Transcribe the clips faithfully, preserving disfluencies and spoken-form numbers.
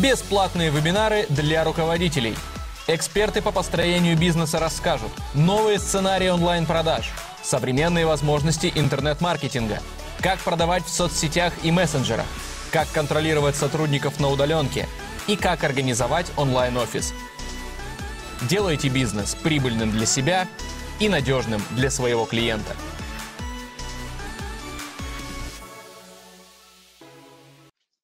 Бесплатные вебинары для руководителей. Эксперты по построению бизнеса расскажут новые сценарии онлайн-продаж, современные возможности интернет-маркетинга, как продавать в соцсетях и мессенджерах, как контролировать сотрудников на удаленке и как организовать онлайн-офис. Делайте бизнес прибыльным для себя и надежным для своего клиента.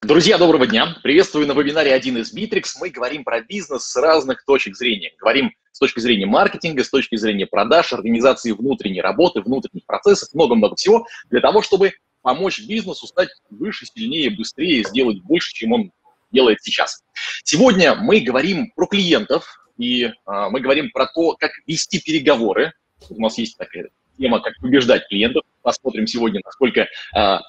Друзья, доброго дня! Приветствую на вебинаре один из Битрикс. Мы говорим про бизнес с разных точек зрения. Говорим с точки зрения маркетинга, с точки зрения продаж, организации внутренней работы, внутренних процессов, много-много всего для того, чтобы помочь бизнесу стать выше, сильнее, быстрее, сделать больше, чем он делает сейчас. Сегодня мы говорим про клиентов и э, мы говорим про то, как вести переговоры. У нас есть такая тема, как убеждать клиентов. Посмотрим сегодня, насколько... Э,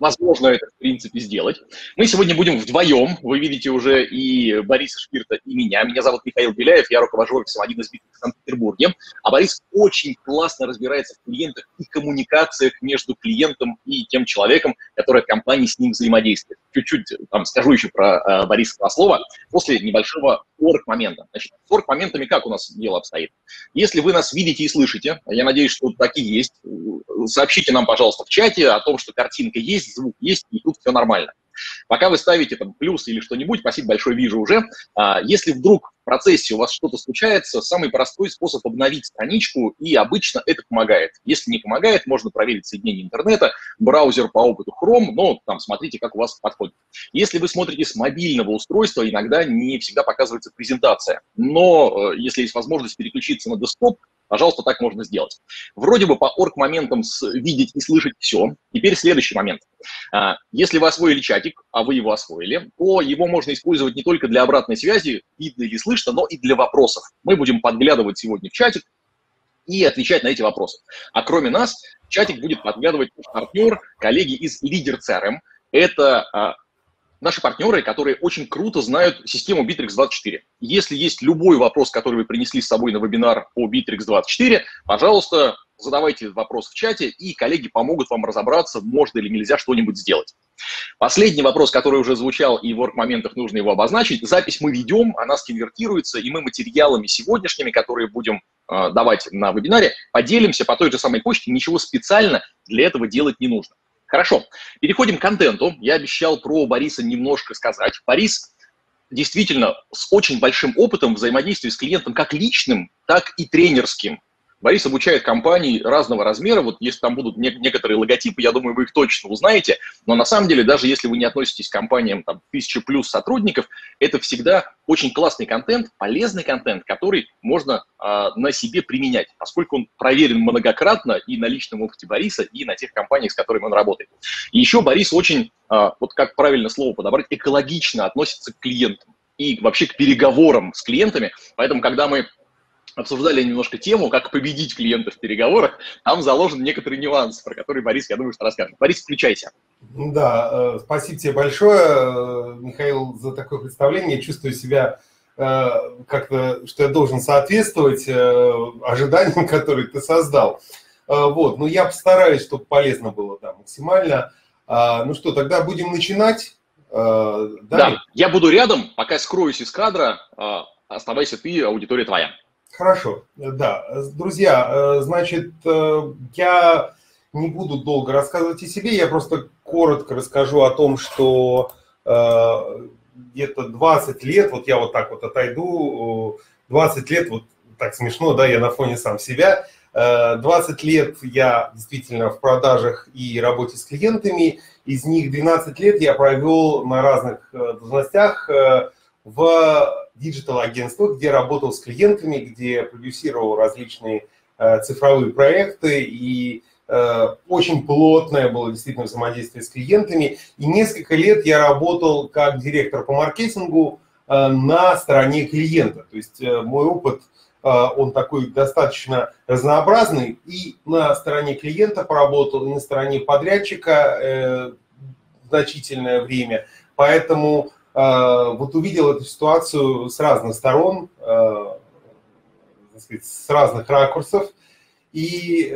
Возможно это, в принципе, сделать. Мы сегодня будем вдвоем. Вы видите уже и Бориса Шпирта, и меня. Меня зовут Михаил Беляев, я руковожу офисом один из Битрикс в Санкт-Петербурге. А Борис очень классно разбирается в клиентах и коммуникациях между клиентом и тем человеком, который в компании с ним взаимодействует. Чуть-чуть там скажу еще про э, Бориса два слова после небольшого орг-момента. Значит, с орг-моментами как у нас дело обстоит? Если вы нас видите и слышите, я надеюсь, что такие есть, сообщите нам, пожалуйста, в чате о том, что картинка есть, звук есть, и тут все нормально. Пока вы ставите там плюс или что-нибудь, спасибо большое, вижу уже. А, если вдруг в процессе у вас что-то случается, самый простой способ обновить страничку, и обычно это помогает. Если не помогает, можно проверить соединение интернета, браузер по опыту Chrome, но там смотрите, как у вас подходит. Если вы смотрите с мобильного устройства, иногда не всегда показывается презентация, но если есть возможность переключиться на десктоп, пожалуйста, так можно сделать. Вроде бы по орг-моментам видеть и слышать все. Теперь следующий момент. Если вы освоили чатик, а вы его освоили, то его можно использовать не только для обратной связи, видно или слышно, но и для вопросов. Мы будем подглядывать сегодня в чатик и отвечать на эти вопросы. А кроме нас, чатик будет подглядывать партнер, коллеги из LeadCRM. Это... Наши партнеры, которые очень круто знают систему Битрикс двадцать четыре. Если есть любой вопрос, который вы принесли с собой на вебинар по Битрикс двадцать четыре, пожалуйста, задавайте вопрос в чате, и коллеги помогут вам разобраться, можно или нельзя что-нибудь сделать. Последний вопрос, который уже звучал, и в орг-моментах нужно его обозначить. Запись мы ведем, она сконвертируется, и мы материалами сегодняшними, которые будем э, давать на вебинаре, поделимся по той же самой почте, ничего специально для этого делать не нужно. Хорошо, переходим к контенту. Я обещал про Бориса немножко сказать. Борис действительно с очень большим опытом взаимодействия с клиентом, как личным, так и тренерским. Борис обучает компании разного размера. Вот если там будут некоторые логотипы, я думаю, вы их точно узнаете. Но на самом деле, даже если вы не относитесь к компаниям там тысячи плюс сотрудников, это всегда очень классный контент, полезный контент, который можно э, на себе применять, поскольку он проверен многократно и на личном опыте Бориса, и на тех компаниях, с которыми он работает. И еще Борис очень, э, вот как правильно слово подобрать, экологично относится к клиентам и вообще к переговорам с клиентами. Поэтому, когда мы обсуждали немножко тему, как победить клиента в переговорах, там заложен некоторый нюанс, про который Борис, я думаю, что расскажет. Борис, включайся. Да, спасибо тебе большое, Михаил, за такое представление. Я чувствую себя как-то, что я должен соответствовать ожиданиям, которые ты создал. Вот, но я постараюсь, чтобы полезно было, да, максимально. Ну что, тогда будем начинать. Да, да. Я буду рядом, пока скроюсь из кадра, оставайся ты, аудитория твоя. Хорошо, да. Друзья, значит, я не буду долго рассказывать о себе, я просто коротко расскажу о том, что где-то двадцать лет, вот я вот так вот отойду, двадцать лет, вот так смешно, да, я на фоне сам себя, двадцать лет я действительно в продажах и работе с клиентами, из них двенадцать лет я провел на разных должностях в диджитал-агентство, где работал с клиентами, где продюсировал различные э, цифровые проекты, и э, очень плотное было действительно взаимодействие с клиентами. И несколько лет я работал как директор по маркетингу э, на стороне клиента. То есть э, мой опыт, э, он такой достаточно разнообразный, и на стороне клиента поработал, и на стороне подрядчика э, значительное время. Поэтому... Вот увидел эту ситуацию с разных сторон, с разных ракурсов. И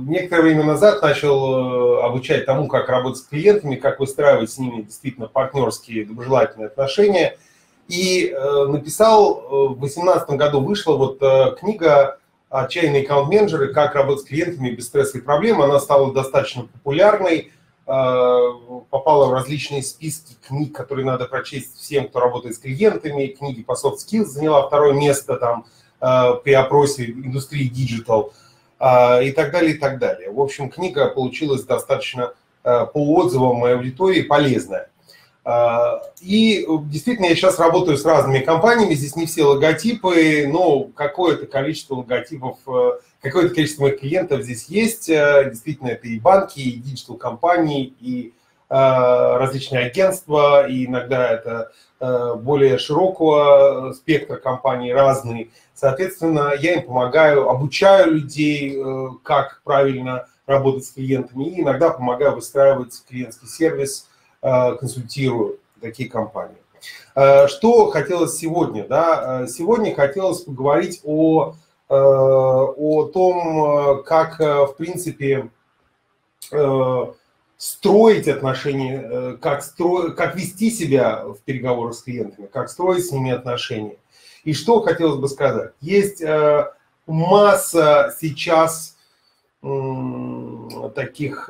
некоторое время назад начал обучать тому, как работать с клиентами, как выстраивать с ними действительно партнерские, доброжелательные отношения. И э, написал, э, в две тысячи восемнадцатом году вышла вот э, книга «Отчаянные аккаунт-менеджеры. Как работать с клиентами без стресса и проблем». Она стала достаточно популярной, э, попала в различные списки книг, которые надо прочесть всем, кто работает с клиентами. Книги по soft skills заняла второе место там, э, при опросе индустрии диджитал э, и так далее, и так далее. В общем, книга получилась достаточно э, по отзывам моей аудитории полезная. И действительно, я сейчас работаю с разными компаниями, здесь не все логотипы, но какое-то количество логотипов, какое-то количество моих клиентов здесь есть. Действительно, это и банки, и диджитал-компании, и различные агентства, и иногда это более широкого спектра компаний, разные. Соответственно, я им помогаю, обучаю людей, как правильно работать с клиентами, и иногда помогаю выстраивать клиентский сервис, консультирую такие компании. Что хотелось сегодня? Да? Сегодня хотелось поговорить о, о том, как, в принципе, строить отношения, как, стро... как вести себя в переговорах с клиентами, как строить с ними отношения. И что хотелось бы сказать? Есть масса сейчас таких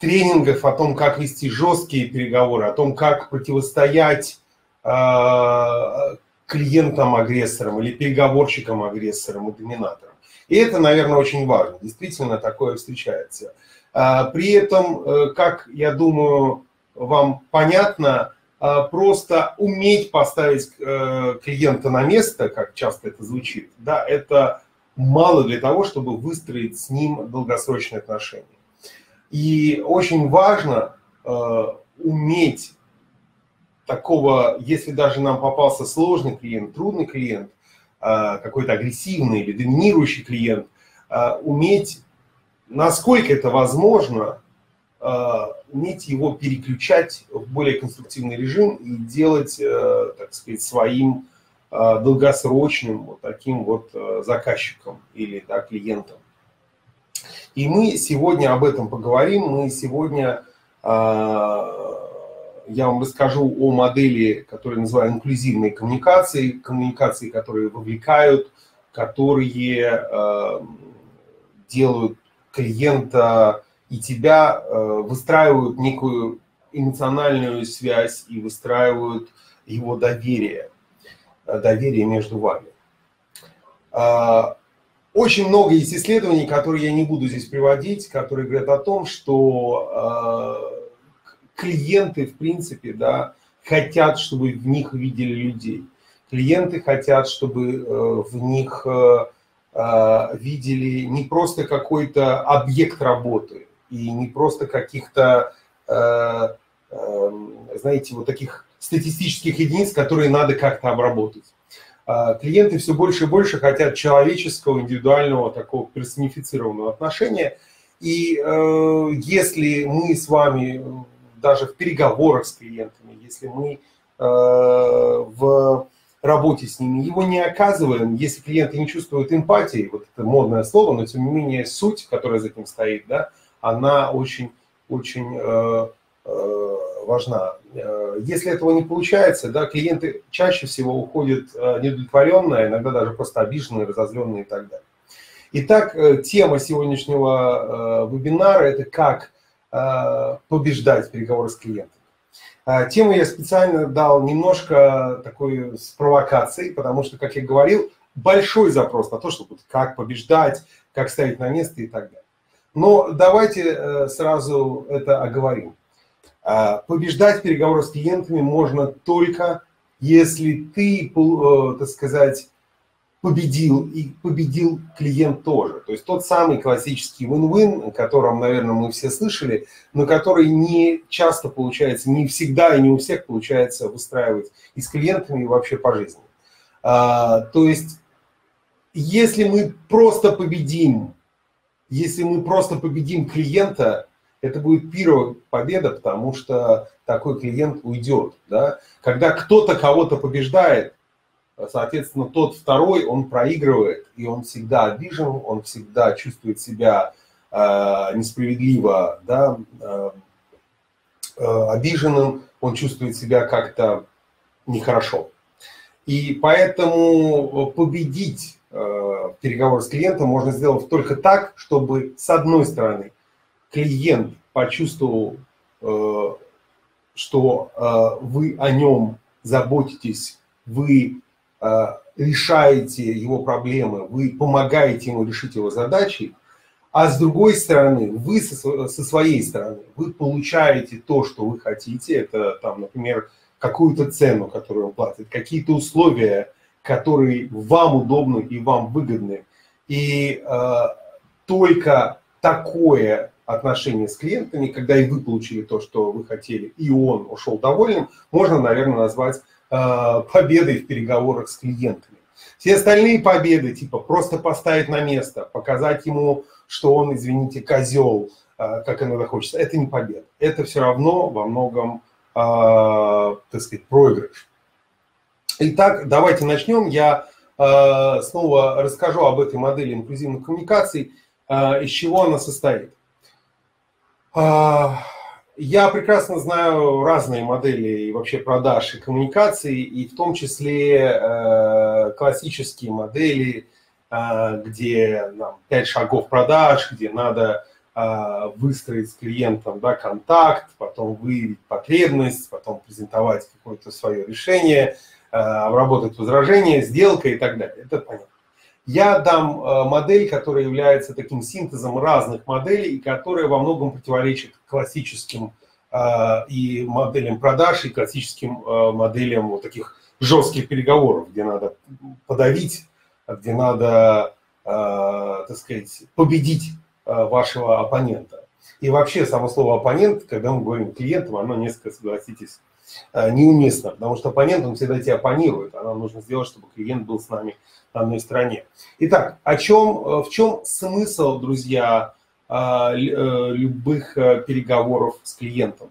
тренингов о том, как вести жесткие переговоры, о том, как противостоять э, клиентам-агрессорам или переговорщикам-агрессорам и доминаторам. И это, наверное, очень важно. Действительно, такое встречается. Э, при этом, э, как, я думаю, вам понятно, э, просто уметь поставить э, клиента на место, как часто это звучит, да, это мало для того, чтобы выстроить с ним долгосрочные отношения. И очень важно э, уметь такого, если даже нам попался сложный клиент, трудный клиент, э, какой-то агрессивный или доминирующий клиент, э, уметь, насколько это возможно, э, уметь его переключать в более конструктивный режим и делать, э, так сказать, своим э, долгосрочным вот таким вот э, заказчиком или, да, клиентом. И мы сегодня об этом поговорим. Мы сегодня, э, я вам расскажу о модели, которую называю инклюзивной коммуникации, коммуникации, которые вовлекают, которые э, делают клиента и тебя, э, выстраивают некую эмоциональную связь и выстраивают его доверие, доверие между вами. Э, Очень много есть исследований, которые я не буду здесь приводить, которые говорят о том, что э, клиенты, в принципе, да, хотят, чтобы в них видели людей. Клиенты хотят, чтобы э, в них э, видели не просто какой-то объект работы и не просто каких-то, э, э, знаете, вот таких статистических единиц, которые надо как-то обработать. Клиенты все больше и больше хотят человеческого, индивидуального, такого персонифицированного отношения. И э, если мы с вами даже в переговорах с клиентами, если мы э, в работе с ними его не оказываем, если клиенты не чувствуют эмпатии, вот это модное слово, но тем не менее суть, которая за этим стоит, да, она очень, очень э, э, важна. Если этого не получается, да, клиенты чаще всего уходят неудовлетворенные, иногда даже просто обиженные, разозленные и так далее. Итак, тема сегодняшнего вебинара – это как побеждать переговоры с клиентом. Тему я специально дал немножко такой с провокацией, потому что, как я говорил, большой запрос на то, чтобы как побеждать, как ставить на место и так далее. Но давайте сразу это оговорим. Побеждать переговоры с клиентами можно только, если ты, так сказать, победил, и победил клиент тоже. То есть тот самый классический win-win, о котором, наверное, мы все слышали, но который не часто получается, не всегда и не у всех получается выстраивать и с клиентами, и вообще по жизни. То есть если мы просто победим, если мы просто победим клиента, это будет первая победа, потому что такой клиент уйдет. Да? Когда кто-то кого-то побеждает, соответственно, тот второй, он проигрывает, и он всегда обижен, он всегда чувствует себя э, несправедливо, да, э, э, обиженным, он чувствует себя как-то нехорошо. И поэтому победить э, переговоры с клиентом можно сделать только так, чтобы, с одной стороны, клиент почувствовал, э, что э, вы о нем заботитесь, вы э, решаете его проблемы, вы помогаете ему решить его задачи, а с другой стороны, вы со, со своей стороны, вы получаете то, что вы хотите, это, там, например, какую-то цену, которую он платит, какие-то условия, которые вам удобны и вам выгодны. И э, только такое отношение с клиентами, когда и вы получили то, что вы хотели, и он ушел довольным, можно, наверное, назвать э, победой в переговорах с клиентами. Все остальные победы, типа просто поставить на место, показать ему, что он, извините, козел, э, как иногда хочется, это не победа. Это все равно во многом, так сказать, проигрыш. Итак, давайте начнем. Я снова расскажу об этой модели инклюзивных коммуникаций, из чего она состоит. Я прекрасно знаю разные модели и вообще продаж и коммуникаций, и в том числе классические модели, где пять шагов продаж, где надо выстроить с клиентом, да, контакт, потом выявить потребность, потом презентовать какое-то свое решение, обработать возражения, сделка и так далее. Это понятно. Я дам модель, которая является таким синтезом разных моделей и которая во многом противоречит классическим и моделям продаж, и классическим моделям вот таких жестких переговоров, где надо подавить, где надо, так сказать, победить вашего оппонента. И вообще само слово «оппонент», когда мы говорим клиентам, оно несколько, согласитесь, неуместно, потому что оппонент, он всегда тебя оппонирует, а нам нужно сделать, чтобы клиент был с нами на одной стороне. Итак, о чем, в чем смысл, друзья, любых переговоров с клиентом?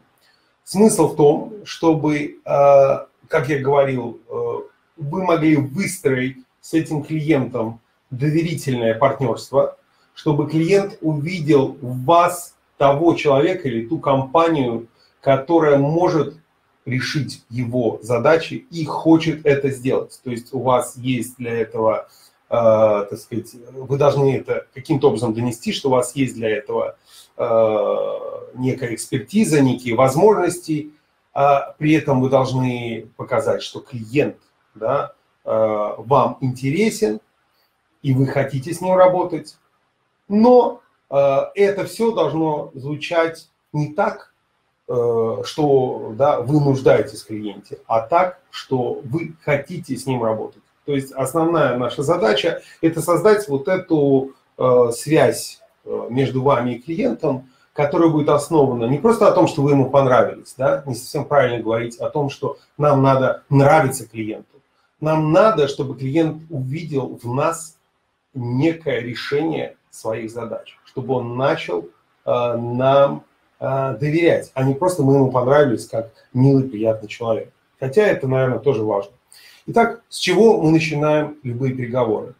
Смысл в том, чтобы, как я говорил, вы могли выстроить с этим клиентом доверительное партнерство, чтобы клиент увидел в вас того человека или ту компанию, которая может решить его задачи и хочет это сделать. То есть у вас есть для этого, э, так сказать, вы должны это каким-то образом донести, что у вас есть для этого э, некая экспертиза, некие возможности, а при этом вы должны показать, что клиент, да, э, вам интересен, и вы хотите с ним работать. Но э, это все должно звучать не так, э, что, да, вы нуждаетесь в клиенте, а так, что вы хотите с ним работать. То есть основная наша задача – это создать вот эту э, связь между вами и клиентом, которая будет основана не просто о том, что вы ему понравились, да, не совсем правильно говорить о том, что нам надо нравиться клиенту. Нам надо, чтобы клиент увидел в нас некое решение своих задач, чтобы он начал э, нам э, доверять, а не просто мы ему понравились как милый, приятный человек. Хотя это, наверное, тоже важно. Итак, с чего мы начинаем любые переговоры?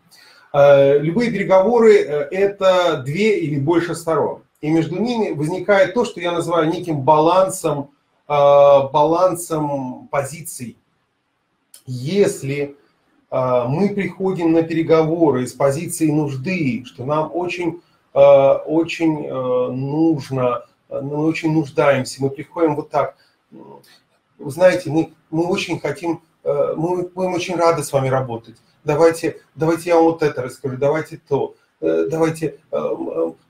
Э, любые переговоры – это две или больше сторон. И между ними возникает то, что я называю неким балансом, э, балансом позиций. Если мы приходим на переговоры из позиции нужды, что нам очень, очень нужно, мы очень нуждаемся, мы приходим вот так. Вы знаете, мы, мы очень хотим, мы, мы очень рады с вами работать. Давайте, давайте я вам вот это расскажу, давайте то, давайте,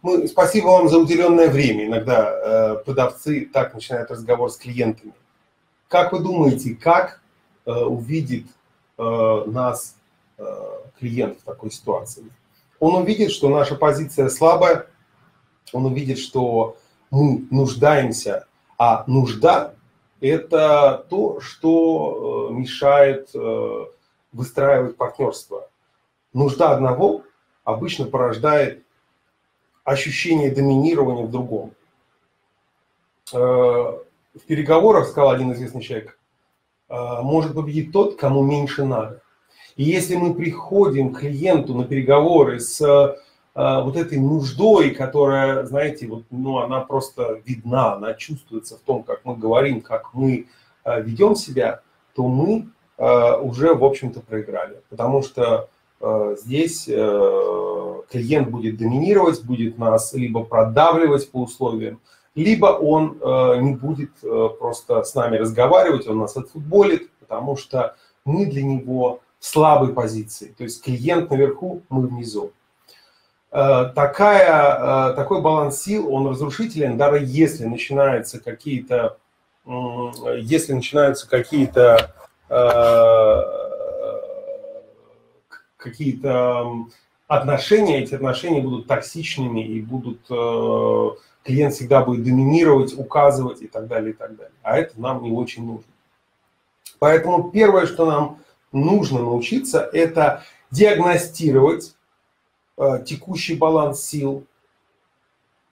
мы, спасибо вам за уделенное время. Иногда продавцы так начинают разговор с клиентами. Как вы думаете, как увидит нас клиент в такой ситуации? Он увидит, что наша позиция слабая, он увидит, что мы нуждаемся, а нужда – это то, что мешает выстраивать партнерство. Нужда одного обычно порождает ощущение доминирования в другом. В переговорах, сказал один известный человек, может победить тот, кому меньше надо. И если мы приходим к клиенту на переговоры с э, вот этой нуждой, которая, знаете, вот, ну, она просто видна, она чувствуется в том, как мы говорим, как мы э, ведем себя, то мы уже, в общем-то, проиграли. Потому что здесь клиент будет доминировать, будет нас либо продавливать по условиям, либо он не будет просто с нами разговаривать, он нас отфутболит, потому что мы для него в слабой позиции. То есть клиент наверху, мы внизу. Такая, такой баланс сил, он разрушителен, даже если начинаются какие-то, если начинаются какие-то какие-то отношения, эти отношения будут токсичными и будут, клиент всегда будет доминировать, указывать и так далее, и так далее. А это нам не очень нужно. Поэтому первое, что нам нужно научиться, это диагностировать текущий баланс сил,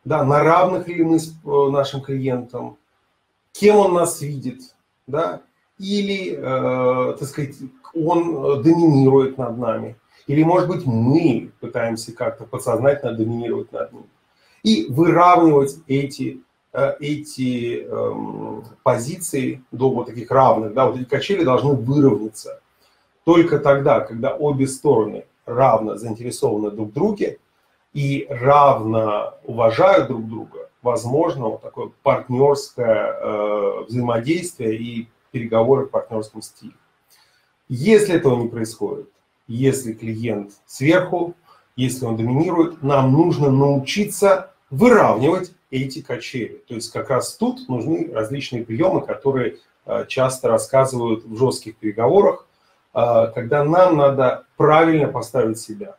да, на равных ли мы с нашим клиентом, кем он нас видит, да, или, э, так сказать, он доминирует над нами, или, может быть, мы пытаемся как-то подсознательно доминировать над ним. И выравнивать эти, э, эти э, позиции до вот таких равных, да, вот эти качели должны выровняться только тогда, когда обе стороны равно заинтересованы друг в друге и равно уважают друг друга, возможно, вот такое партнерское э, взаимодействие и переговоры в партнерском стиле. Если этого не происходит, если клиент сверху, если он доминирует, нам нужно научиться выравнивать эти качели. То есть как раз тут нужны различные приемы, которые э, часто рассказывают в жестких переговорах, когда нам надо правильно поставить себя.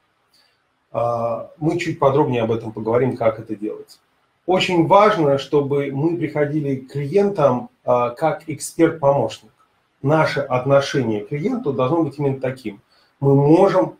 Мы чуть подробнее об этом поговорим, как это делать. Очень важно, чтобы мы приходили к клиентам как эксперт-помощник. Наше отношение к клиенту должно быть именно таким. Мы можем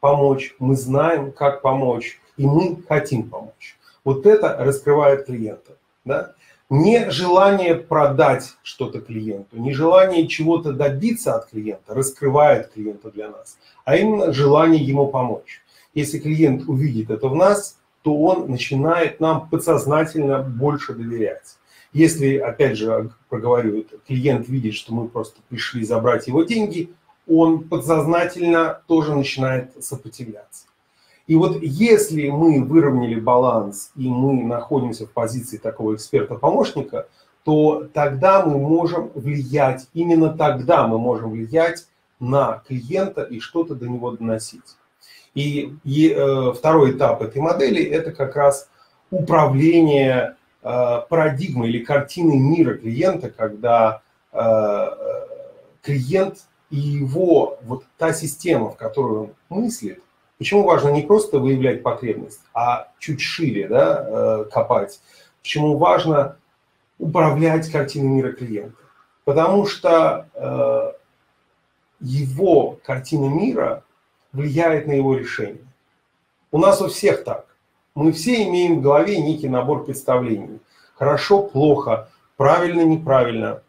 помочь, мы знаем, как помочь, и мы хотим помочь. Вот это раскрывает клиента, да? Не желание продать что-то клиенту, не желание чего-то добиться от клиента раскрывает клиента для нас, а именно желание ему помочь. Если клиент увидит это в нас, то он начинает нам подсознательно больше доверять. Если, опять же, проговорю, клиент видит, что мы просто пришли забрать его деньги, он подсознательно тоже начинает сопротивляться. И вот если мы выровняли баланс и мы находимся в позиции такого эксперта-помощника, то тогда мы можем влиять, именно тогда мы можем влиять на клиента и что-то до него доносить. И, и э, второй этап этой модели – это как раз управление э, парадигмой или картиной мира клиента, когда э, клиент и его, вот та система, в которую он мыслит. Почему важно не просто выявлять потребность, а чуть шире, да, копать? Почему важно управлять картиной мира клиента? Потому что его картина мира влияет на его решение. У нас у всех так. Мы все имеем в голове некий набор представлений. Хорошо, плохо, правильно, неправильно.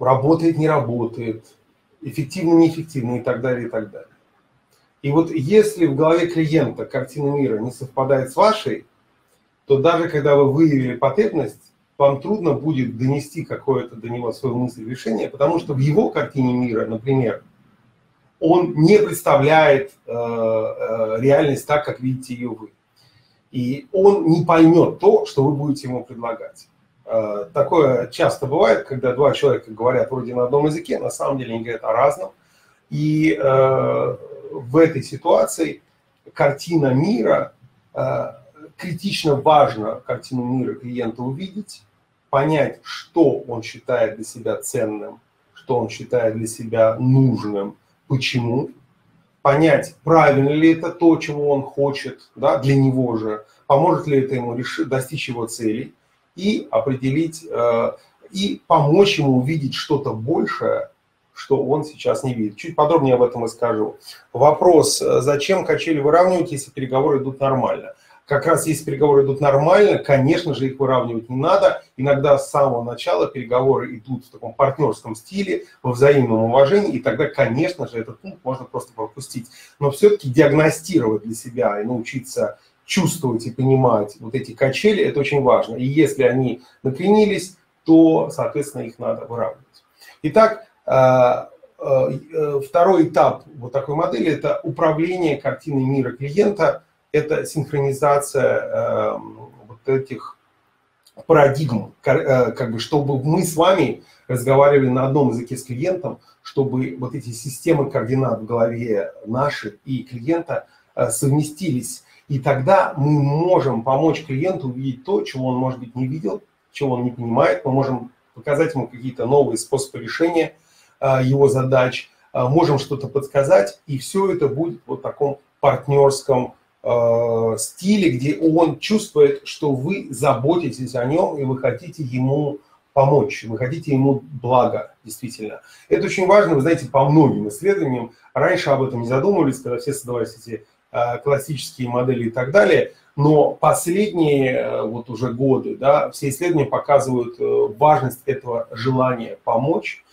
Работает, не работает, эффективно, неэффективно и так далее, и так далее. И вот если в голове клиента картина мира не совпадает с вашей, то даже когда вы выявили потребность, вам трудно будет донести какое-то до него свою мысль, решение, потому что в его картине мира, например, он не представляет э, э, реальность так, как видите ее вы. И он не поймет то, что вы будете ему предлагать. Такое часто бывает, когда два человека говорят вроде на одном языке, на самом деле они говорят о разном. И э, в этой ситуации картина мира, э, критично важно картину мира клиента увидеть, понять, что он считает для себя ценным, что он считает для себя нужным, почему, понять, правильно ли это то, чего он хочет, да, для него же, поможет ли это ему решить, достичь его целей. И определить, и помочь ему увидеть что-то большее, что он сейчас не видит. Чуть подробнее об этом и скажу. Вопрос, зачем качели выравнивать, если переговоры идут нормально? Как раз если переговоры идут нормально, конечно же, их выравнивать не надо. Иногда с самого начала переговоры идут в таком партнерском стиле, во взаимном уважении, и тогда, конечно же, этот пункт можно просто пропустить. Но все-таки диагностировать для себя и научиться чувствовать и понимать вот эти качели, это очень важно. И если они накренились, то, соответственно, их надо выравнивать. Итак, второй этап вот такой модели – это управление картиной мира клиента, это синхронизация вот этих парадигм, как бы, чтобы мы с вами разговаривали на одном языке с клиентом, чтобы вот эти системы координат в голове наши и клиента совместились. И тогда мы можем помочь клиенту увидеть то, чего он, может быть, не видел, чего он не понимает. Мы можем показать ему какие-то новые способы решения его задач, можем что-то подсказать, и все это будет вот в таком партнерском стиле, где он чувствует, что вы заботитесь о нем, и вы хотите ему помочь, вы хотите ему блага, действительно. Это очень важно, вы знаете, по многим исследованиям. Раньше об этом не задумывались, когда все создавались эти классические модели и так далее, но последние вот уже годы, да, все исследования показывают важность этого желания помочь.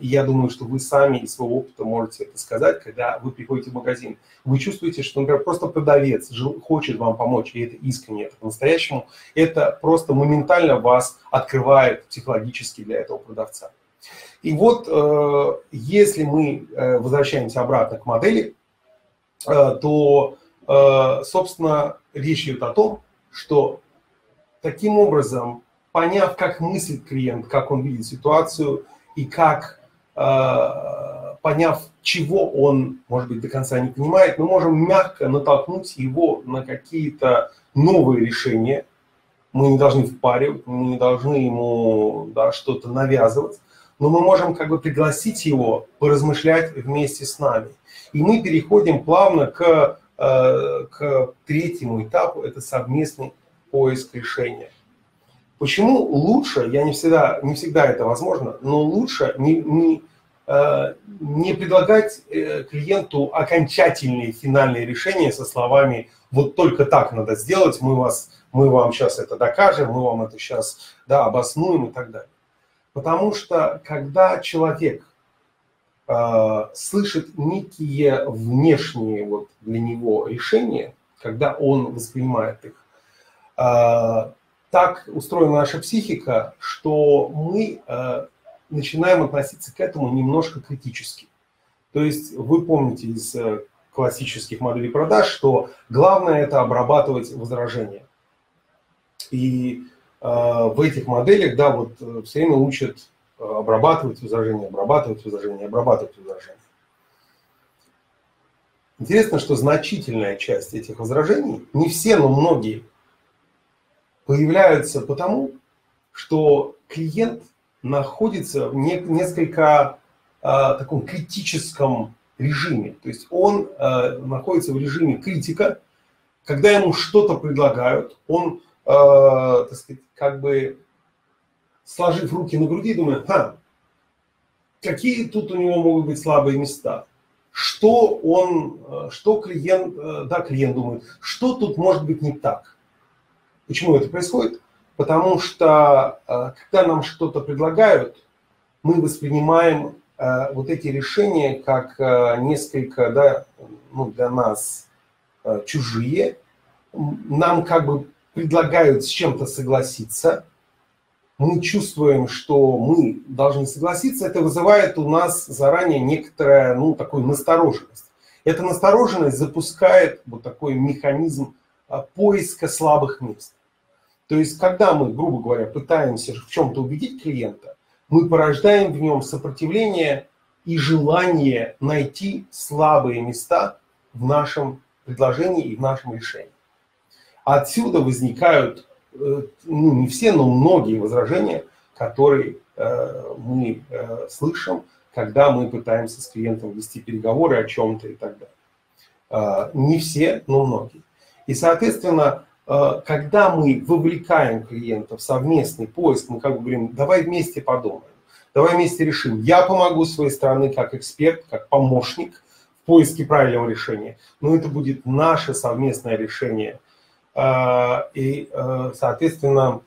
И я думаю, что вы сами из своего опыта можете это сказать, когда вы приходите в магазин. Вы чувствуете, что, например, просто продавец хочет вам помочь, и это искренне, это по-настоящему. Это просто моментально вас открывает психологически для этого продавца. И вот если мы возвращаемся обратно к модели, то, собственно, речь идет о том, что таким образом, поняв, как мыслит клиент, как он видит ситуацию, и как, поняв, чего он, может быть, до конца не понимает, мы можем мягко натолкнуть его на какие-то новые решения. Мы не должны впаривать, мы не должны ему, да, что-то навязывать, но мы можем как бы пригласить его поразмышлять вместе с нами. И мы переходим плавно к, к третьему этапу – это совместный поиск решения. Почему лучше, я не всегда, не всегда это возможно, но лучше не, не, не предлагать клиенту окончательные финальные решения со словами «вот только так надо сделать, мы, вас, мы вам сейчас это докажем, мы вам это сейчас, да, обоснуем» и так далее. Потому что когда человек э, слышит некие внешние вот для него решения, когда он воспринимает их, э, так устроена наша психика, что мы э, начинаем относиться к этому немножко критически. То есть вы помните из э, классических моделей продаж, что главное – это обрабатывать возражения. И э, в этих моделях, да, вот все время учат обрабатывать возражения, обрабатывать возражения, обрабатывать возражения. Интересно, что значительная часть этих возражений, не все, но многие, появляются потому, что клиент находится в не, несколько э, таком критическом режиме. То есть он э, находится в режиме критика. Когда ему что-то предлагают, он, э, так сказать, как бы сложив руки на груди, думает, а, какие тут у него могут быть слабые места. Что он, что клиент, э, да, клиент думает, что тут может быть не так. Почему это происходит? Потому что, когда нам что-то предлагают, мы воспринимаем вот эти решения как несколько, да, ну, для нас чужие. Нам как бы предлагают с чем-то согласиться. Мы чувствуем, что мы должны согласиться. Это вызывает у нас заранее некоторую, ну, такую настороженность. Эта настороженность запускает вот такой механизм поиска слабых мест. То есть, когда мы, грубо говоря, пытаемся в чем-то убедить клиента, мы порождаем в нем сопротивление и желание найти слабые места в нашем предложении и в нашем решении. Отсюда возникают, ну, не все, но многие возражения, которые мы слышим, когда мы пытаемся с клиентом вести переговоры о чем-то и так далее. Не все, но многие. И, соответственно, когда мы вовлекаем клиента в совместный поиск, мы как бы говорим, давай вместе подумаем, давай вместе решим. Я помогу с своей стороны как эксперт, как помощник в поиске правильного решения. Но это будет наше совместное решение. И, соответственно,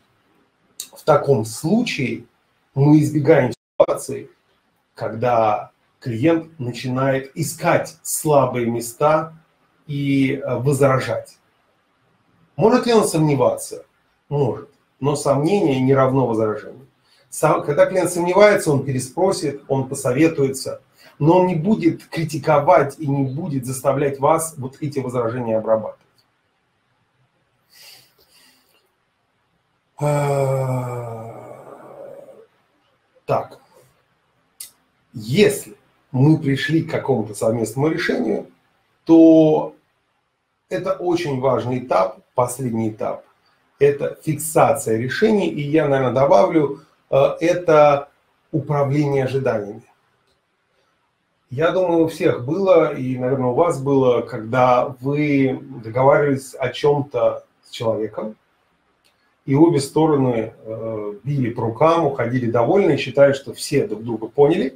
в таком случае мы избегаем ситуации, когда клиент начинает искать слабые места и возражать. Может ли он сомневаться? Может. Но сомнение не равно возражению. Когда клиент сомневается, он переспросит, он посоветуется, но он не будет критиковать и не будет заставлять вас вот эти возражения обрабатывать. Так, если мы пришли к какому-то совместному решению, то это очень важный этап, последний этап. Это фиксация решений, и я, наверное, добавлю, это управление ожиданиями. Я думаю, у всех было, и, наверное, у вас было, когда вы договаривались о чем-то с человеком, и обе стороны э, били по рукам, уходили довольны, считая, что все друг друга поняли.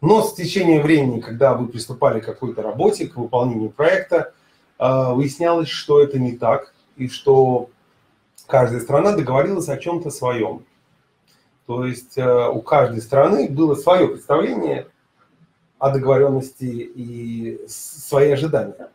Но с течением времени, когда вы приступали к какой-то работе, к выполнению проекта, э, выяснялось, что это не так, и что каждая сторона договорилась о чем-то своем. То есть э, у каждой стороны было свое представление о договоренности и свои ожидания.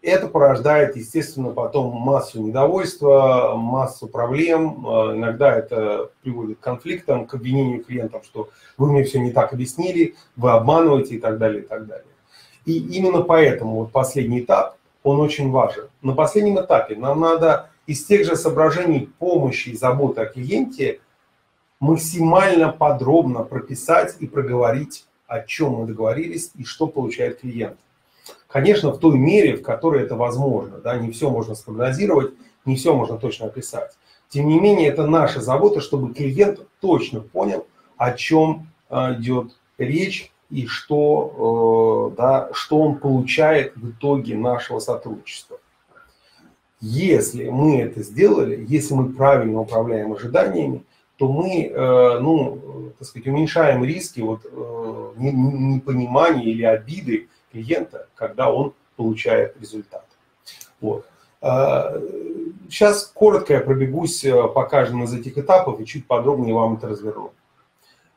Это порождает, естественно, потом массу недовольства, массу проблем. Иногда это приводит к конфликтам, к обвинению клиентов, что вы мне все не так объяснили, вы обманываете и так далее, и так далее. И именно поэтому вот последний этап, он очень важен. На последнем этапе нам надо из тех же соображений помощи и заботы о клиенте максимально подробно прописать и проговорить, о чем мы договорились и что получает клиент. Конечно, в той мере, в которой это возможно. Да, не все можно спрогнозировать, не все можно точно описать. Тем не менее, это наша забота, чтобы клиент точно понял, о чем идет речь и что, да, что он получает в итоге нашего сотрудничества. Если мы это сделали, если мы правильно управляем ожиданиями, то мы, ну, так сказать, уменьшаем риски вот, непонимания или обиды клиента, когда он получает результат. Вот. Сейчас коротко я пробегусь по каждому из этих этапов и чуть подробнее вам это разверну.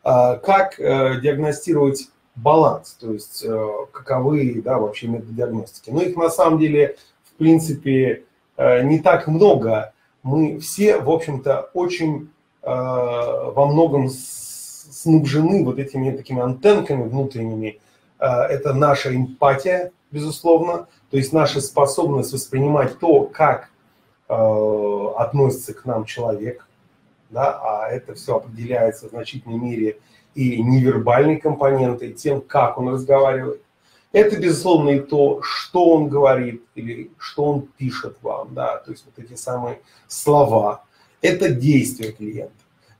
Как диагностировать баланс, то есть каковы, да, вообще методы диагностики. Но их на самом деле, в принципе, не так много. Мы все, в общем-то, очень во многом снабжены вот этими такими антенками внутренними. Это наша эмпатия, безусловно, то есть наша способность воспринимать то, как э, относится к нам человек, да, а это все определяется в значительной мере и невербальной компонентой, тем, как он разговаривает. Это, безусловно, и то, что он говорит или что он пишет вам, да, то есть вот эти самые слова. Это действие клиента.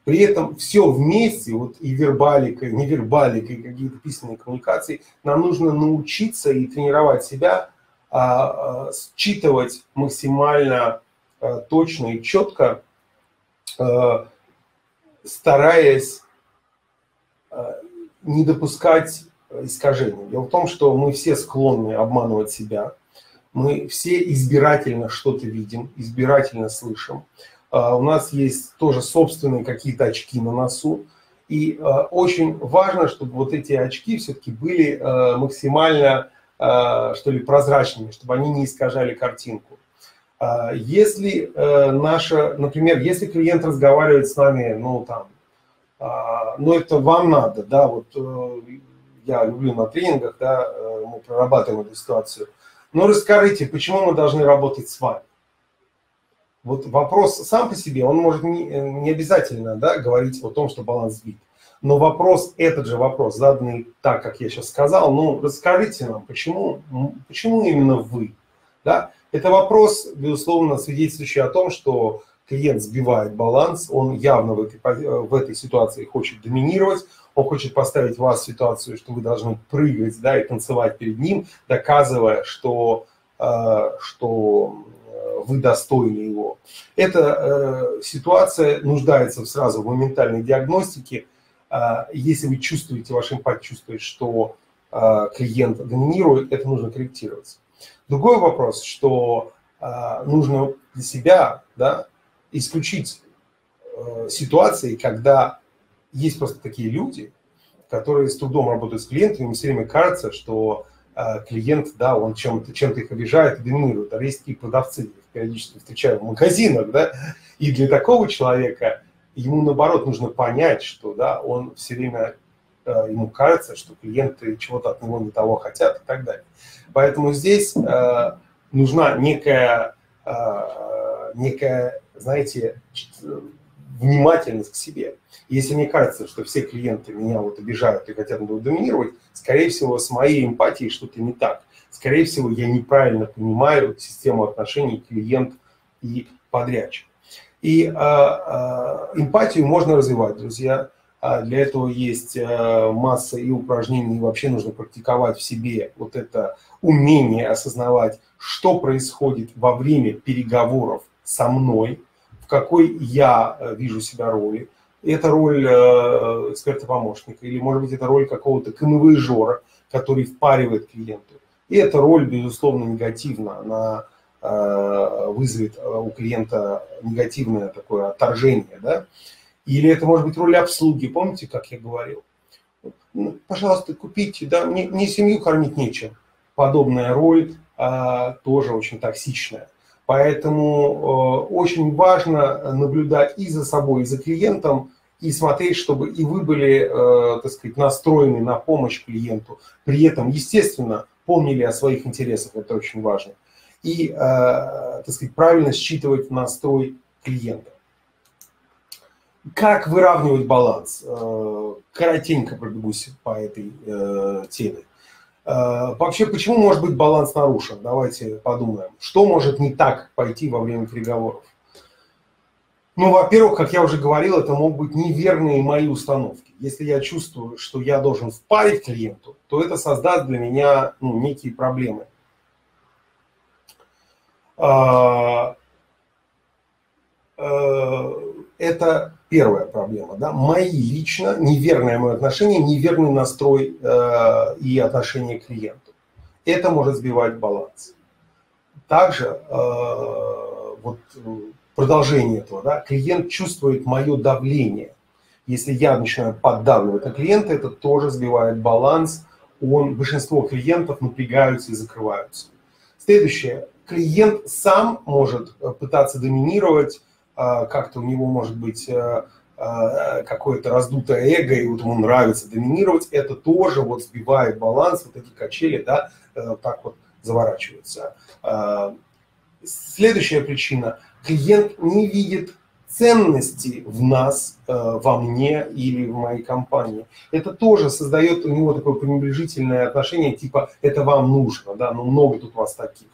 При этом все вместе, вот и вербалика, и невербалика, и какие-то письменные коммуникации, нам нужно научиться и тренировать себя, а, а, считывать максимально а, точно и четко, а, стараясь а, не допускать искажений. Дело в том, что мы все склонны обманывать себя, мы все избирательно что-то видим, избирательно слышим. У нас есть тоже собственные какие-то очки на носу. И очень важно, чтобы вот эти очки все-таки были максимально, что ли, прозрачными, чтобы они не искажали картинку. Если наша, например, если клиент разговаривает с нами, ну, там, ну, это вам надо, да, вот я люблю на тренингах, да, мы прорабатываем эту ситуацию. Но расскажите, почему мы должны работать с вами? Вот вопрос сам по себе, он может не, не обязательно, да, говорить о том, что баланс сбит. Но вопрос, этот же вопрос, заданный так, как я сейчас сказал, ну, расскажите нам, почему, почему именно вы? Да? Это вопрос, безусловно, свидетельствующий о том, что клиент сбивает баланс, он явно в этой, в этой ситуации хочет доминировать, он хочет поставить вас в ситуацию, что вы должны прыгать, да, и танцевать перед ним, доказывая, что... Э, что вы достойны его. Эта э, ситуация нуждается сразу в моментальной диагностике. Э, если вы чувствуете, ваш эмпат чувствует, что э, клиент доминирует, это нужно корректироваться. Другой вопрос, что э, нужно для себя, да, исключить э, ситуации, когда есть просто такие люди, которые с трудом работают с клиентами, им все время кажется, что клиент, да, он чем-то чем их обижает, доминирует. А есть такие продавцы, я их периодически встречаю в магазинах, да, и для такого человека ему, наоборот, нужно понять, что, да, он все время, ему кажется, что клиенты чего-то от него не того хотят и так далее. Поэтому здесь э, нужна некая, э, некая, знаете, внимательность к себе. Если мне кажется, что все клиенты меня вот обижают и хотят будут доминировать, скорее всего, с моей эмпатией что-то не так. Скорее всего, я неправильно понимаю систему отношений клиент и подрядчик. И э, э, эмпатию можно развивать, друзья. Для этого есть масса и упражнений, и вообще нужно практиковать в себе вот это умение осознавать, что происходит во время переговоров со мной, в какой я вижу себя роли. Это роль эксперта-помощника, или, может быть, это роль какого-то конвейжора, который впаривает клиенту. И эта роль, безусловно, негативна, она вызовет у клиента негативное такое отторжение, да? Или это может быть роль обслуги, помните, как я говорил? Пожалуйста, купите, да, мне, мне семью кормить нечем. Подобная роль а, тоже очень токсичная. Поэтому а, очень важно наблюдать и за собой, и за клиентом, и смотреть, чтобы и вы были, а, так сказать, настроены на помощь клиенту. При этом, естественно, помнили о своих интересах, это очень важно. И, а, так сказать, правильно считывать настрой клиента. Как выравнивать баланс? Коротенько пробегусь по этой теме. Вообще, почему может быть баланс нарушен? Давайте подумаем. Что может не так пойти во время переговоров? Ну, во-первых, как я уже говорил, это могут быть неверные мои установки. Если я чувствую, что я должен впарить клиенту, то это создаст для меня, ну, некие проблемы. Это первая проблема, да? Мои лично, неверное мое отношение, неверный настрой э, и отношение к клиенту. Это может сбивать баланс. Также э, вот, продолжение этого, да? Клиент чувствует мое давление. Если я начинаю поддавливать на клиента, это тоже сбивает баланс. Он, большинство клиентов напрягаются и закрываются. Следующее. Клиент сам может пытаться доминировать, как-то у него может быть какое-то раздутое эго, и вот ему нравится доминировать, это тоже вот сбивает баланс, вот эти качели, да, так вот заворачиваются. Следующая причина. Клиент не видит ценности в нас, во мне или в моей компании. Это тоже создает у него такое пренебрежительное отношение, типа «это вам нужно», да, ну много тут вас таких.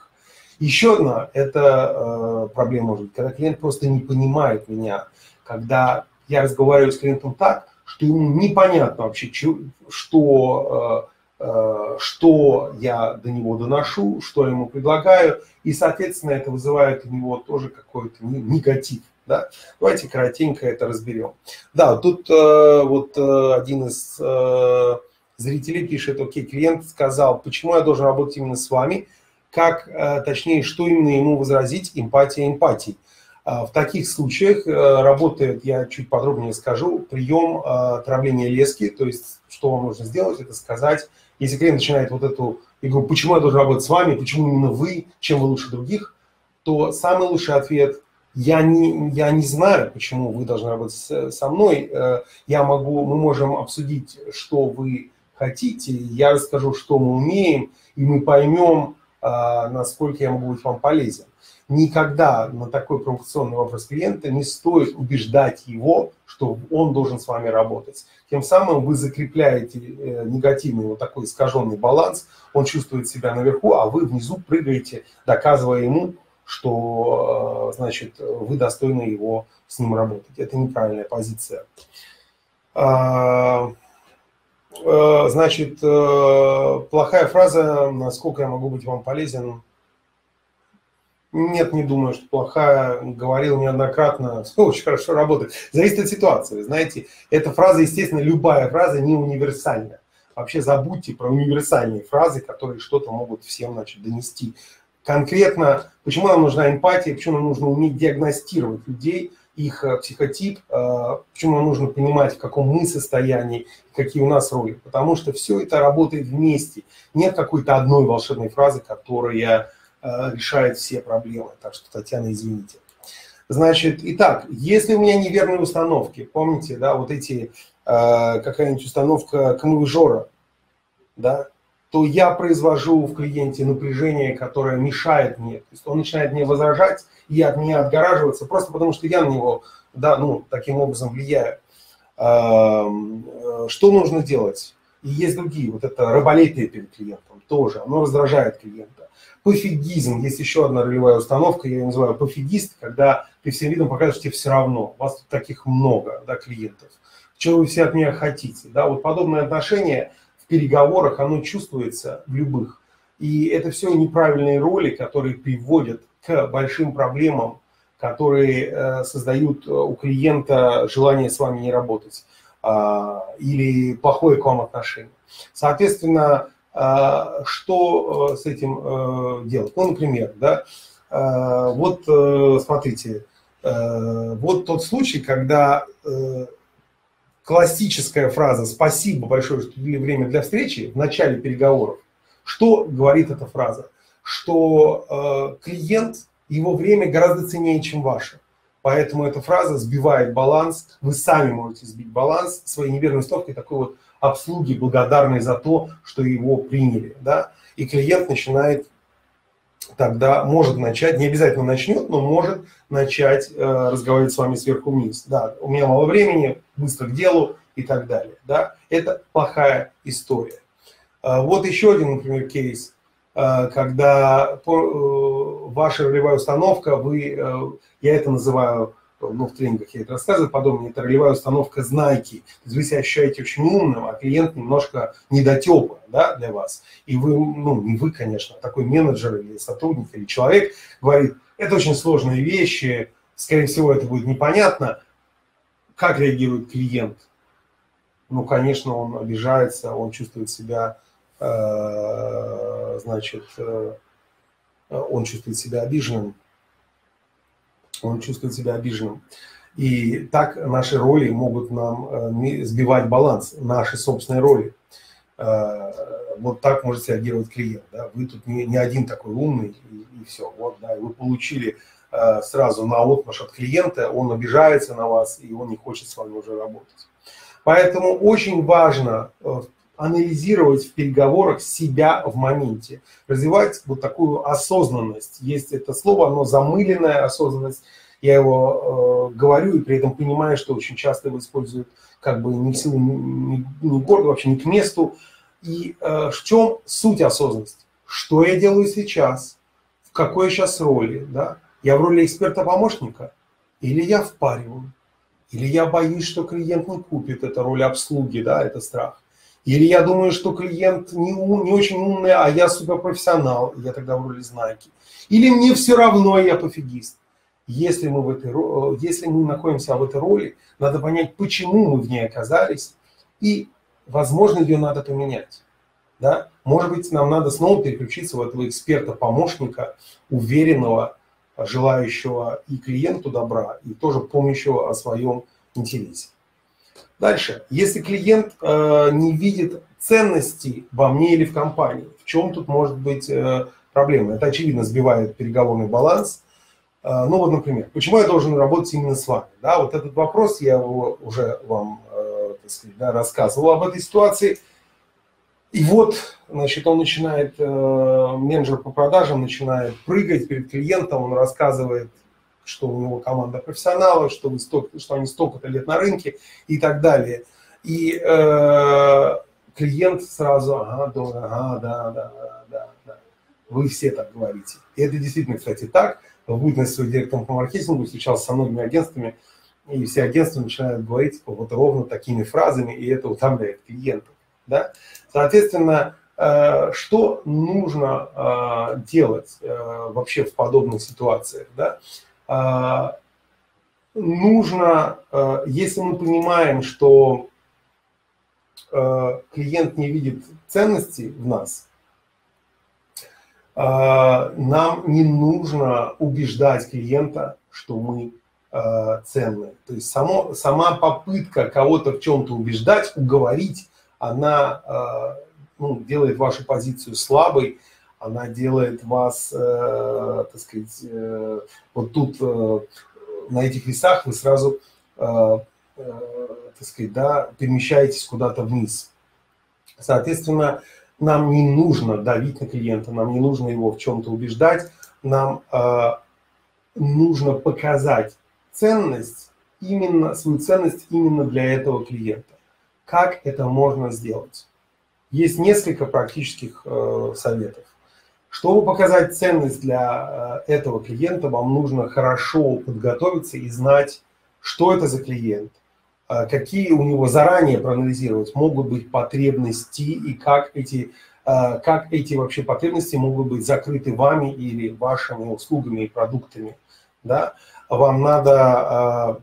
Еще одна это э, проблема может быть, когда клиент просто не понимает меня, когда я разговариваю с клиентом так, что ему непонятно вообще, чё, что, э, э, что я до него доношу, что я ему предлагаю, и, соответственно, это вызывает у него тоже какой-то негатив. Да? Давайте коротенько это разберем. Да, тут э, вот э, один из э, зрителей пишет, окей, клиент сказал, почему я должен работать именно с вами, как, точнее, что именно ему возразить, эмпатия эмпатии. В таких случаях работает, я чуть подробнее скажу, прием отравления лески, то есть что вам нужно сделать, это сказать, если клиент начинает вот эту игру, почему я должен работать с вами, почему именно вы, чем вы лучше других, то самый лучший ответ, я не, я не знаю, почему вы должны работать со мной, я могу, мы можем обсудить, что вы хотите, я расскажу, что мы умеем, и мы поймем, насколько я могу быть вам полезен. Никогда на такой провокационный вопрос клиента не стоит убеждать его, что он должен с вами работать. Тем самым вы закрепляете негативный вот такой искаженный баланс, он чувствует себя наверху, а вы внизу прыгаете, доказывая ему, что, значит, вы достойны его с ним работать. Это неправильная позиция. Значит, плохая фраза, насколько я могу быть вам полезен. Нет, не думаю, что плохая. Говорил неоднократно, все очень хорошо работает. Зависит от ситуации, знаете. Эта фраза, естественно, любая фраза не универсальна. Вообще забудьте про универсальные фразы, которые что-то могут всем, значит, донести. Конкретно, почему нам нужна эмпатия, почему нам нужно уметь диагностировать людей, их психотип, почему нам нужно понимать, в каком мы состоянии, какие у нас роли, потому что все это работает вместе. Нет какой-то одной волшебной фразы, которая решает все проблемы. Так что, Татьяна, извините. Значит, итак, если у меня неверные установки, помните, да, вот эти, какая-нибудь установка камевжора, да, то я произвожу в клиенте напряжение, которое мешает мне. То есть он начинает мне возражать и от меня отгораживаться, просто потому что я на него, да, ну, таким образом влияю. Что нужно делать? И есть другие, вот это раболепие перед клиентом тоже, оно раздражает клиента. Пофигизм, есть еще одна ролевая установка, я ее называю пофигист, когда ты всем видом показываешь, тебе все равно, у вас тут таких много, да, клиентов, чего вы все от меня хотите, да, вот подобное отношение в переговорах, оно чувствуется в любых. И это все неправильные роли, которые приводят к большим проблемам, которые создают у клиента желание с вами не работать или плохое к вам отношение. Соответственно, что с этим делать? Ну, например, да, вот смотрите, вот тот случай, когда классическая фраза «спасибо большое, что уделили время для встречи» в начале переговоров. Что говорит эта фраза? Что клиент, его время гораздо ценнее, чем ваше. Поэтому эта фраза сбивает баланс, вы сами можете сбить баланс своей неверной установкой такой вот обслуги, благодарной за то, что его приняли. Да? И клиент начинает тогда, может начать, не обязательно начнет, но может начать э, разговаривать с вами сверху вниз. Да, у меня мало времени, быстро к делу и так далее. Да? Это плохая история. Э, вот еще один, например, кейс, э, когда... По, э, ваша ролевая установка, вы, я это называю, ну, в тренингах я это рассказываю подобное, это ролевая установка знайки. То есть вы себя ощущаете очень умным, а клиент немножко недотепа, да, для вас. И вы, ну, не вы, конечно, а такой менеджер или сотрудник, или человек говорит, это очень сложные вещи, скорее всего, это будет непонятно. Как реагирует клиент? Ну, конечно, он обижается, он чувствует себя, значит... Он чувствует себя обиженным. Он чувствует себя обиженным. И так наши роли могут нам сбивать баланс, наши собственные роли. Вот так может реагировать клиент. Да? Вы тут не, не один такой умный, и, и все. Вот, да, и вы получили сразу наотмашь от клиента, он обижается на вас, и он не хочет с вами уже работать. Поэтому очень важно... анализировать в переговорах себя в моменте, развивать вот такую осознанность. Есть это слово, оно замыленная осознанность. Я его э, говорю и при этом понимаю, что очень часто его используют как бы не к силу, не, не гордо, вообще не к месту. И э, в чем суть осознанности? Что я делаю сейчас? В какой я сейчас роли? Да? Я в роли эксперта-помощника? Или я впариваю? Или я боюсь, что клиент не купит? Это роль обслуги, да, это страх. Или я думаю, что клиент не, ум, не очень умный, а я суперпрофессионал, я тогда в роли знаки. Или мне все равно, я пофигист. Если мы, в этой, если мы находимся в этой роли, надо понять, почему мы в ней оказались, и, возможно, ее надо поменять. Да? Может быть, нам надо снова переключиться в этого эксперта-помощника, уверенного, желающего и клиенту добра, и тоже помнящего о своем интересе. Дальше. Если клиент э, не видит ценности во мне или в компании, в чем тут может быть э, проблема? Это, очевидно, сбивает переговорный баланс. Э, ну вот, например, почему я должен работать именно с вами? Да, вот этот вопрос, я его уже вам э, так сказать, да, рассказывал об этой ситуации. И вот, значит, он начинает, э, менеджер по продажам начинает прыгать перед клиентом, он рассказывает, что у него команда профессионалов, что, вы столько, что они столько-то лет на рынке и так далее. И э, клиент сразу, ага, да, ага, да, да, да, да, вы все так говорите. И это действительно, кстати, так. В будущем директором по маркетингу встречался со многими агентствами, и все агентства начинают говорить вот ровно такими фразами, и это утомляет клиентов. Да? Соответственно, э, что нужно э, делать э, вообще в подобных ситуациях? Да? Нужно, если мы понимаем, что клиент не видит ценности в нас, нам не нужно убеждать клиента, что мы э, ценны. То есть само, сама попытка кого-то в чем-то убеждать, уговорить, она э, ну, делает вашу позицию слабой, она делает вас, э, так сказать, э, вот тут э, на этих весах вы сразу, э, э, так сказать, да, перемещаетесь куда-то вниз. Соответственно, нам не нужно давить на клиента, нам не нужно его в чем-то убеждать, нам э, нужно показать ценность, именно, свою ценность именно для этого клиента. Как это можно сделать? Есть несколько практических э, советов. Чтобы показать ценность для э, этого клиента, вам нужно хорошо подготовиться и знать, что это за клиент. Какие у него, заранее проанализировать, могут быть потребности и как эти, как эти вообще потребности могут быть закрыты вами или вашими услугами и продуктами. Да? Вам надо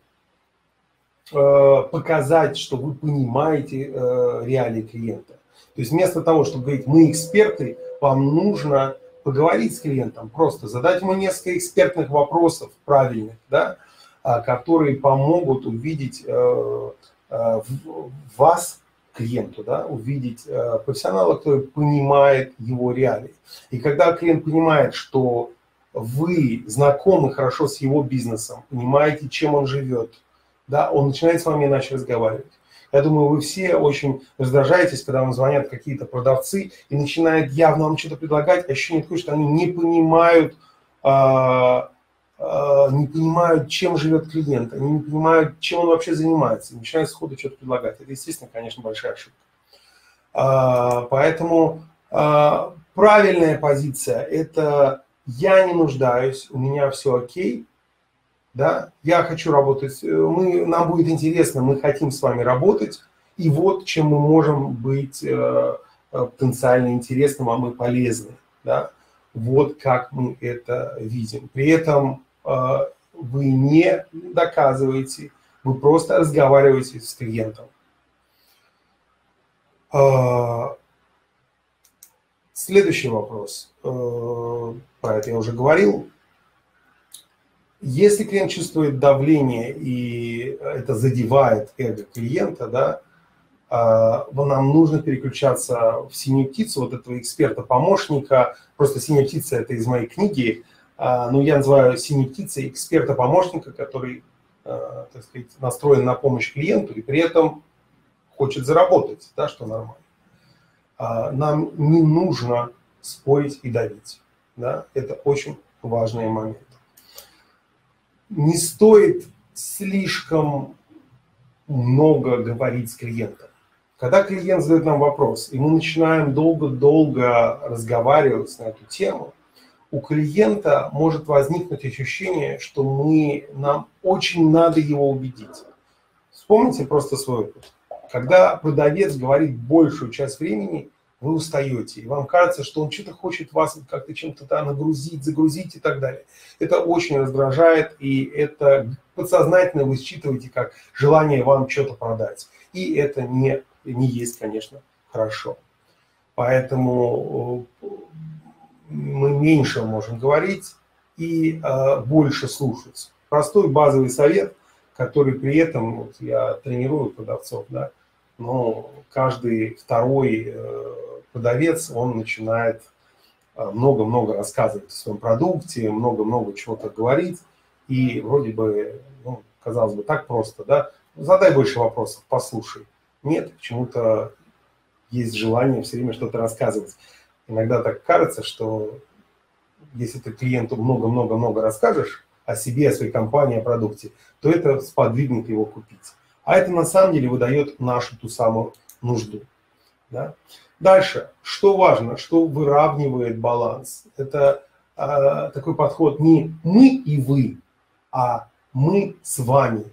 показать, что вы понимаете реалии клиента. То есть вместо того, чтобы говорить «мы эксперты», вам нужно поговорить с клиентом, просто задать ему несколько экспертных вопросов правильных, да? Которые помогут увидеть э, э, вас, клиенту, да, увидеть э, профессионала, который понимает его реалии. И когда клиент понимает, что вы знакомы хорошо с его бизнесом, понимаете, чем он живет, да, он начинает с вами иначе разговаривать. Я думаю, вы все очень раздражаетесь, когда вам звонят какие-то продавцы и начинают явно вам что-то предлагать, а ощущение такое, что они не понимают, э, не понимают, чем живет клиент, они не понимают, чем он вообще занимается, начинают сходу что-то предлагать. Это, естественно, конечно, большая ошибка. Поэтому правильная позиция – это «я не нуждаюсь, у меня все окей, да? Я хочу работать, мы, нам будет интересно, мы хотим с вами работать, и вот чем мы можем быть потенциально интересным, а мы полезны». Да? Вот как мы это видим. При этом вы не доказываете, вы просто разговариваете с клиентом. Следующий вопрос. Про это я уже говорил. Если клиент чувствует давление и это задевает эго клиента, да, нам нужно переключаться в синюю птицу, вот этого эксперта-помощника. Просто синяя птица – это из моей книги. Ну, я называю синей птицей эксперта-помощника, который, так сказать, настроен на помощь клиенту и при этом хочет заработать, да, что нормально. Нам не нужно спорить и давить. Да? Это очень важный момент. Не стоит слишком много говорить с клиентом. Когда клиент задает нам вопрос, и мы начинаем долго-долго разговаривать на эту тему, у клиента может возникнуть ощущение, что мы, нам очень надо его убедить. Вспомните просто свой опыт. Когда продавец говорит большую часть времени, вы устаете, и вам кажется, что он что-то хочет вас как-то чем-то нагрузить, загрузить и так далее. Это очень раздражает, и это подсознательно вы считываете как желание вам что-то продать. И это не, не есть, конечно, хорошо. Поэтому мы меньше можем говорить и э, больше слушать. Простой базовый совет, который при этом, вот я тренирую продавцов, да, но каждый второй э, продавец, он начинает много-много рассказывать о своем продукте, много-много чего-то говорить. И вроде бы, ну, казалось бы, так просто, да? Задай больше вопросов, послушай. Нет, почему-то есть желание все время что-то рассказывать. Иногда так кажется, что если ты клиенту много-много-много расскажешь о себе, о своей компании, о продукте, то это сподвигнет его купить. А это на самом деле выдает нашу ту самую нужду. Да? Дальше, что важно, что выравнивает баланс. Это э, такой подход не «мы и вы», а «мы с вами».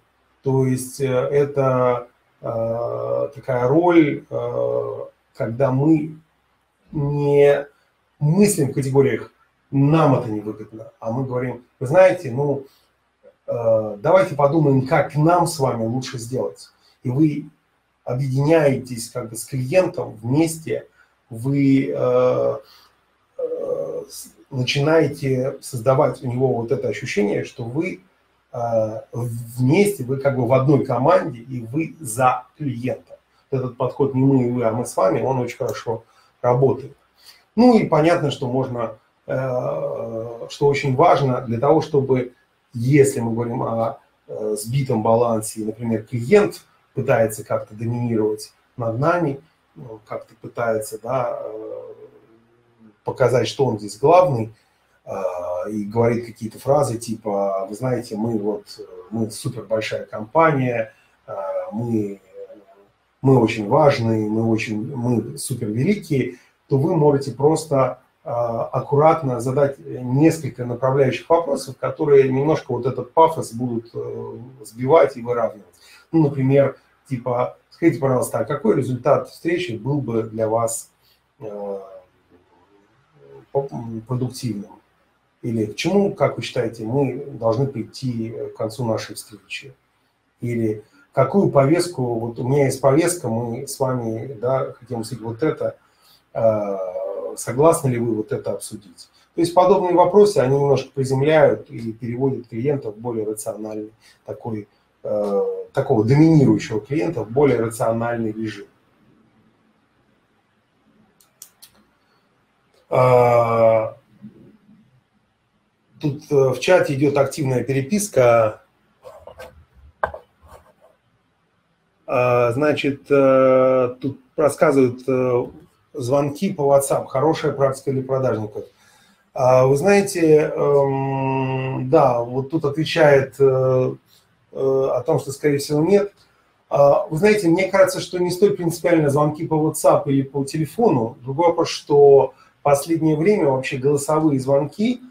То есть э, это э, такая роль, э, когда мы не мыслим в категориях «нам это невыгодно», а мы говорим, вы знаете, ну, э, давайте подумаем, как нам с вами лучше сделать. И вы объединяетесь как бы с клиентом вместе, вы э, э, начинаете создавать у него вот это ощущение, что вы вместе, вы как бы в одной команде, и вы за клиента. Этот подход не мы и вы, а мы с вами, он очень хорошо работает. Ну и понятно, что можно, что очень важно для того, чтобы, если мы говорим о сбитом балансе, например, клиент пытается как-то доминировать над нами, как-то пытается, да, показать, что он здесь главный, и говорит какие-то фразы типа, вы знаете, мы вот, мы супер большая компания, мы, мы очень важные, мы очень, мы супер великие, то вы можете просто аккуратно задать несколько направляющих вопросов, которые немножко вот этот пафос будут сбивать и выравнивать. Ну, например, типа, скажите, пожалуйста, а какой результат встречи был бы для вас продуктивным? Или к чему, как вы считаете, мы должны прийти к концу нашей встречи? Или какую повестку, вот у меня есть повестка, мы с вами, да, хотим обсудить вот это, согласны ли вы вот это обсудить? То есть подобные вопросы, они немножко приземляют и переводят клиента в более рациональный, такой, э, такого доминирующего клиента в более рациональный режим. Э, тут в чате идет активная переписка. Э, значит, э, тут рассказывают... Э, звонки по WhatsApp, хорошая практика для продажников. Вы знаете, да, вот тут отвечает о том, что, скорее всего, нет. Вы знаете, мне кажется, что не стоит принципиально звонки по WhatsApp или по телефону. Другой вопрос, что в последнее время вообще голосовые звонки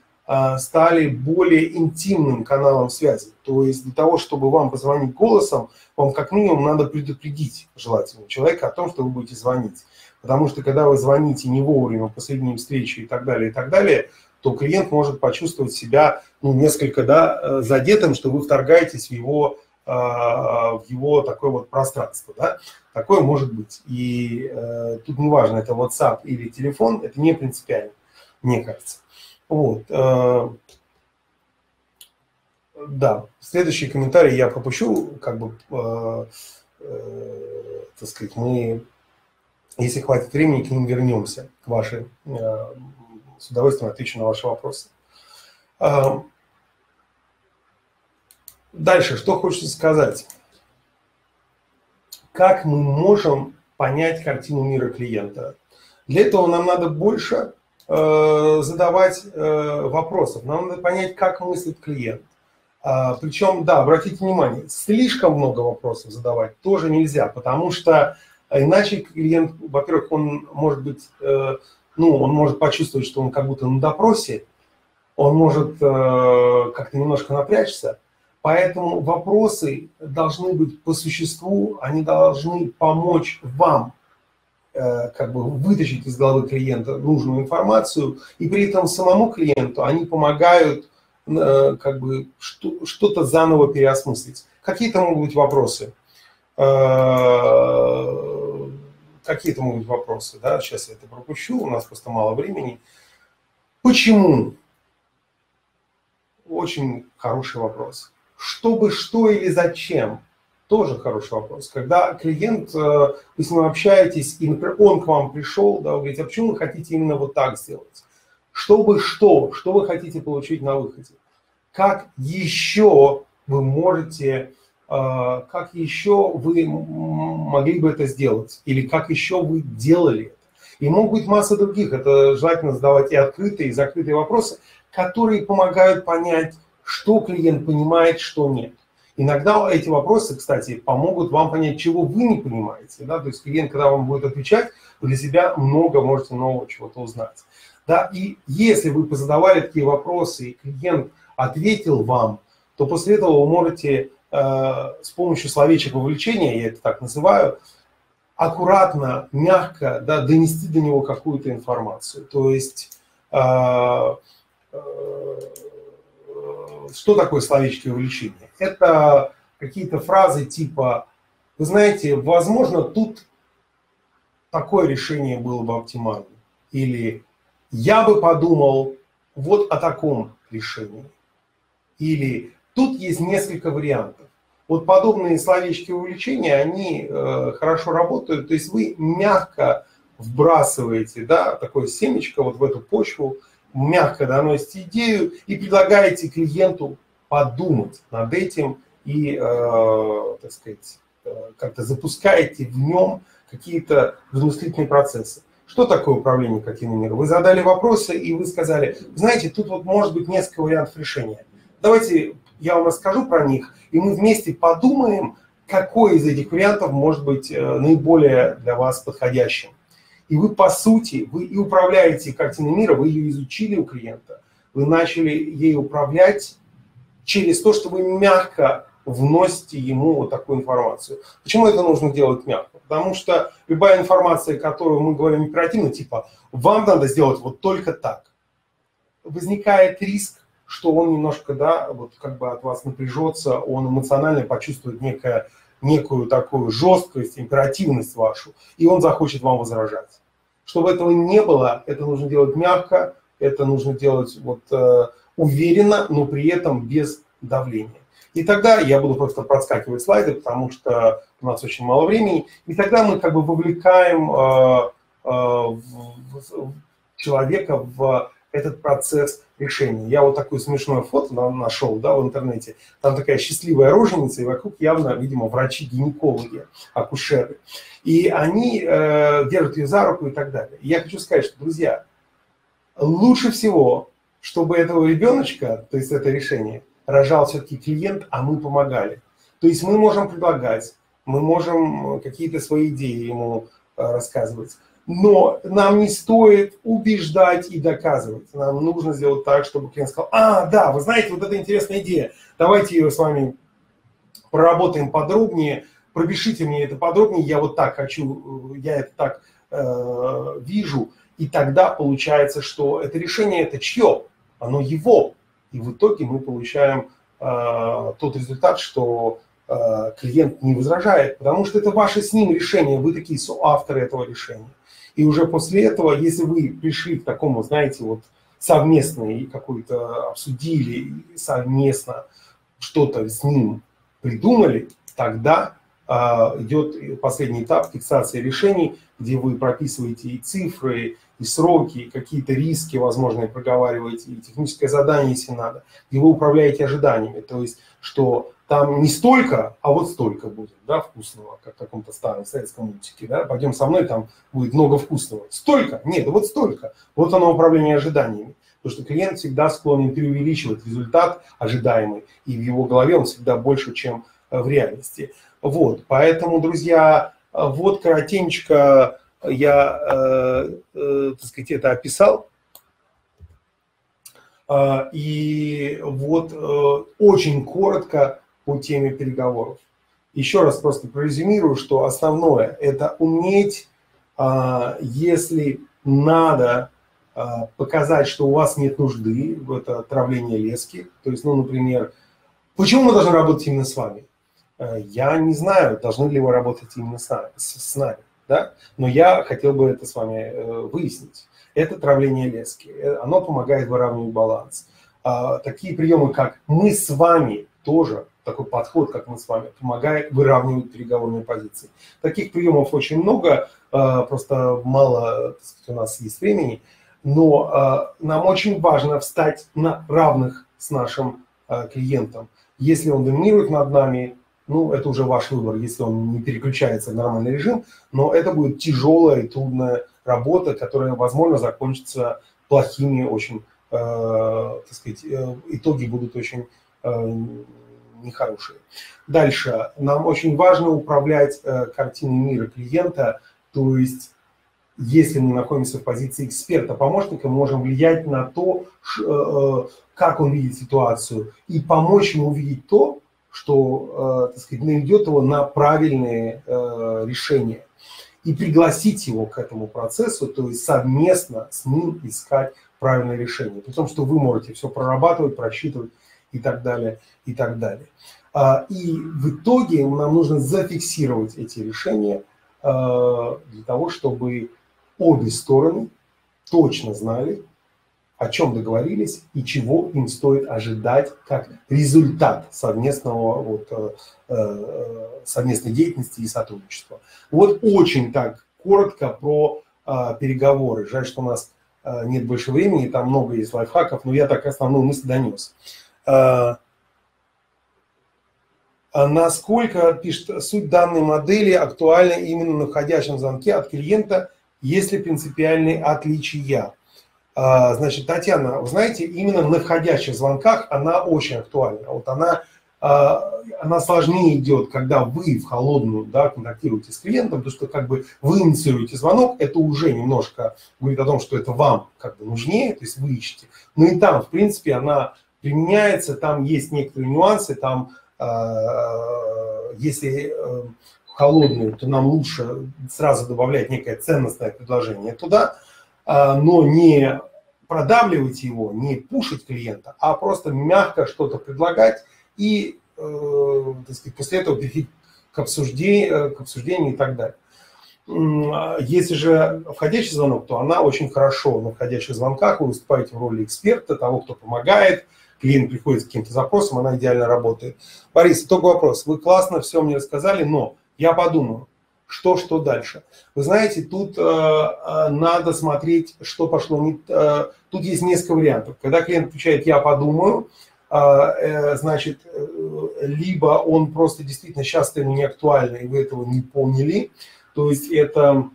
стали более интимным каналом связи. То есть для того, чтобы вам позвонить голосом, вам как минимум надо предупредить желательно человека о том, что вы будете звонить. Потому что, когда вы звоните не вовремя, посредине встречи и так далее, и так далее, то клиент может почувствовать себя, ну, несколько, да, задетым, что вы вторгаетесь в его, в его такое вот пространство. Да? Такое может быть. И тут неважно, это WhatsApp или телефон, это не принципиально, мне кажется. Вот. Да, следующий комментарий я пропущу, как бы, так сказать, мы... Если хватит времени, к ним вернемся, к вашей, с удовольствием отвечу на ваши вопросы. Дальше, что хочется сказать. Как мы можем понять картину мира клиента? Для этого нам надо больше задавать вопросов, нам надо понять, как мыслит клиент. Причем, да, обратите внимание, слишком много вопросов задавать тоже нельзя, потому что иначе клиент, во-первых, он может быть, ну, он может почувствовать, что он как будто на допросе, он может как-то немножко напрячься. Поэтому вопросы должны быть по существу, они должны помочь вам как бы вытащить из головы клиента нужную информацию, и при этом самому клиенту они помогают как бы что-то заново переосмыслить. Какие-то могут быть вопросы. Какие-то могут быть вопросы, да, сейчас я это пропущу, у нас просто мало времени. Почему? Очень хороший вопрос. Чтобы, что или зачем? Тоже хороший вопрос. Когда клиент, вы с ним общаетесь, и, например, он к вам пришел, да, вы говорите, а почему вы хотите именно вот так сделать? Чтобы что? Что вы хотите получить на выходе? Как еще вы можете... как еще вы могли бы это сделать, или как еще вы делали это. И могут быть масса других, это желательно задавать и открытые, и закрытые вопросы, которые помогают понять, что клиент понимает, что нет. Иногда эти вопросы, кстати, помогут вам понять, чего вы не понимаете. Да? То есть клиент, когда вам будет отвечать, вы для себя много можете нового чего-то узнать. Да? И если вы позадавали такие вопросы, и клиент ответил вам, то после этого вы можете... с помощью словечек вовлечения, я это так называю, аккуратно, мягко, да, донести до него какую-то информацию. То есть, э, э, что такое словечки вовлечения? Это какие-то фразы типа, вы знаете, возможно, тут такое решение было бы оптимальным. Или я бы подумал вот о таком решении. Или... Тут есть несколько вариантов. Вот подобные словечки увлечения, они э, хорошо работают. То есть вы мягко вбрасываете, да, такое семечко вот в эту почву, мягко доносите идею и предлагаете клиенту подумать над этим и, э, так сказать, как-то запускаете в нем какие-то размыслительные процессы. Что такое управление картиной мира? Вы задали вопросы, и вы сказали, знаете, тут вот может быть несколько вариантов решения. Давайте я вам расскажу про них, и мы вместе подумаем, какой из этих вариантов может быть наиболее для вас подходящим. И вы, по сути, вы и управляете картиной мира, вы ее изучили у клиента, вы начали ей управлять через то, что вы мягко вносите ему вот такую информацию. Почему это нужно делать мягко? Потому что любая информация, которую мы говорим оперативно, типа «вам надо сделать вот только так», возникает риск, что он немножко, да, вот как бы от вас напряжется, он эмоционально почувствует некое, некую такую жесткость, императивность вашу, и он захочет вам возражать. Чтобы этого не было, это нужно делать мягко, это нужно делать вот, э, уверенно, но при этом без давления. И тогда я буду просто проскакивать слайды, потому что у нас очень мало времени. И тогда мы как бы вовлекаем э, э, в, в, человека в этот процесс решения. Я вот такое смешное фото нашел, да, в интернете. Там такая счастливая роженица, и вокруг явно, видимо, врачи-гинекологи, акушеры. И они э, держат ее за руку и так далее. И я хочу сказать, что, друзья, лучше всего, чтобы этого ребеночка, то есть это решение, рожал все-таки клиент, а мы помогали. То есть мы можем предлагать, мы можем какие-то свои идеи ему рассказывать. Но нам не стоит убеждать и доказывать. Нам нужно сделать так, чтобы клиент сказал, а, да, вы знаете, вот это интересная идея, давайте ее с вами проработаем подробнее, пропишите мне это подробнее, я вот так хочу, я это так э, вижу. И тогда получается, что это решение, это чье? Оно его. И в итоге мы получаем э, тот результат, что э, клиент не возражает, потому что это ваше с ним решение, вы такие соавторы этого решения. И уже после этого, если вы пришли к такому, знаете, вот совместной какой-то, обсудили совместно что-то с ним придумали, тогда э, идет последний этап фиксации решений, где вы прописываете и цифры, и сроки, и какие-то риски, возможно, проговариваете, и техническое задание, если надо, и вы управляете ожиданиями, то есть, что там не столько, а вот столько будет, да, вкусного, как в каком-то старом советском мультике, да, пойдем со мной, там будет много вкусного. Столько? Нет, вот столько. Вот оно управление ожиданиями, потому что клиент всегда склонен преувеличивать результат ожидаемый, и в его голове он всегда больше, чем в реальности. Вот, поэтому, друзья, вот коротенько я, так сказать, это описал, и вот очень коротко по теме переговоров. Еще раз просто прорезюмирую, что основное – это уметь, если надо, показать, что у вас нет нужды в это отравление лески. То есть, ну, например, почему мы должны работать именно с вами? Я не знаю, должны ли вы работать именно с нами. Да? Но я хотел бы это с вами выяснить. Это травление лески. Оно помогает выравнивать баланс. Такие приемы, как мы с вами, тоже такой подход, как мы с вами, помогает выравнивать переговорные позиции. Таких приемов очень много, просто мало, так сказать, у нас есть времени. Но нам очень важно встать на равных с нашим клиентом. Если он доминирует над нами, ну, это уже ваш выбор, если он не переключается в нормальный режим, но это будет тяжелая и трудная работа, которая, возможно, закончится плохими очень, э, так сказать, э, итоги будут очень э, нехорошие. Дальше. Нам очень важно управлять э, картиной мира клиента, то есть если мы находимся в позиции эксперта-помощника, мы можем влиять на то, ш, э, как он видит ситуацию, и помочь ему увидеть то, что, так сказать, наведет его на правильные э, решения. И пригласить его к этому процессу, то есть совместно с ним искать правильное решение. При том, что вы можете все прорабатывать, просчитывать и так далее, и так далее. А, и в итоге нам нужно зафиксировать эти решения э, для того, чтобы обе стороны точно знали, о чем договорились и чего им стоит ожидать как результат совместного, вот, э, совместной деятельности и сотрудничества. Вот очень так коротко про э, переговоры. Жаль, что у нас э, нет больше времени, там много есть лайфхаков, но я так основную мысль донес. Э, насколько, пишет, суть данной модели актуальна именно на входящем звонке от клиента, если принципиальные отличия? Значит, Татьяна, вы знаете, именно на входящих звонках она очень актуальна. Вот она, она сложнее идет, когда вы в холодную, да, контактируете с клиентом, потому что как бы вы инициируете звонок, это уже немножко говорит о том, что это вам как бы нужнее, то есть вы ищете. Ну и там, в принципе, она применяется, там есть некоторые нюансы, там, если в холодную, то нам лучше сразу добавлять некое ценностное предложение туда, но не продавливать его, не пушить клиента, а просто мягко что-то предлагать и, э, так сказать, после этого перейти к обсуждению, к обсуждению и так далее. Если же входящий звонок, то она очень хорошо на входящих звонках. Вы выступаете в роли эксперта, того, кто помогает. Клиент приходит с каким-то запросом, она идеально работает. Борис, только вопрос. Вы классно все мне рассказали, но я подумаю. Что, что дальше? Вы знаете, тут э, надо смотреть, что пошло. Не, э, тут есть несколько вариантов. Когда клиент отвечает «я подумаю», э, э, значит, э, либо он просто действительно сейчас ему не актуально, и вы этого не поняли. То есть это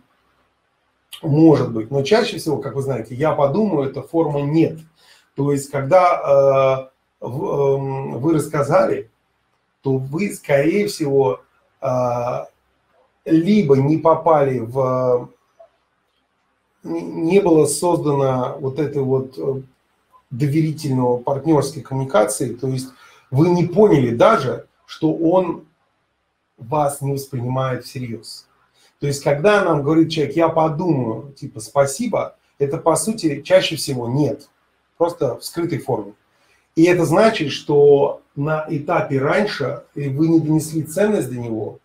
может быть. Но чаще всего, как вы знаете, «я подумаю» – это форма «нет». То есть когда э, в, э, вы рассказали, то вы, скорее всего, э, либо не попали в, не было создано вот этой вот доверительного партнерской коммуникации, то есть вы не поняли даже, что он вас не воспринимает всерьез. То есть когда нам говорит человек, я подумаю, типа спасибо, это по сути чаще всего нет, просто в скрытой форме. И это значит, что на этапе раньше вы не донесли ценность до него,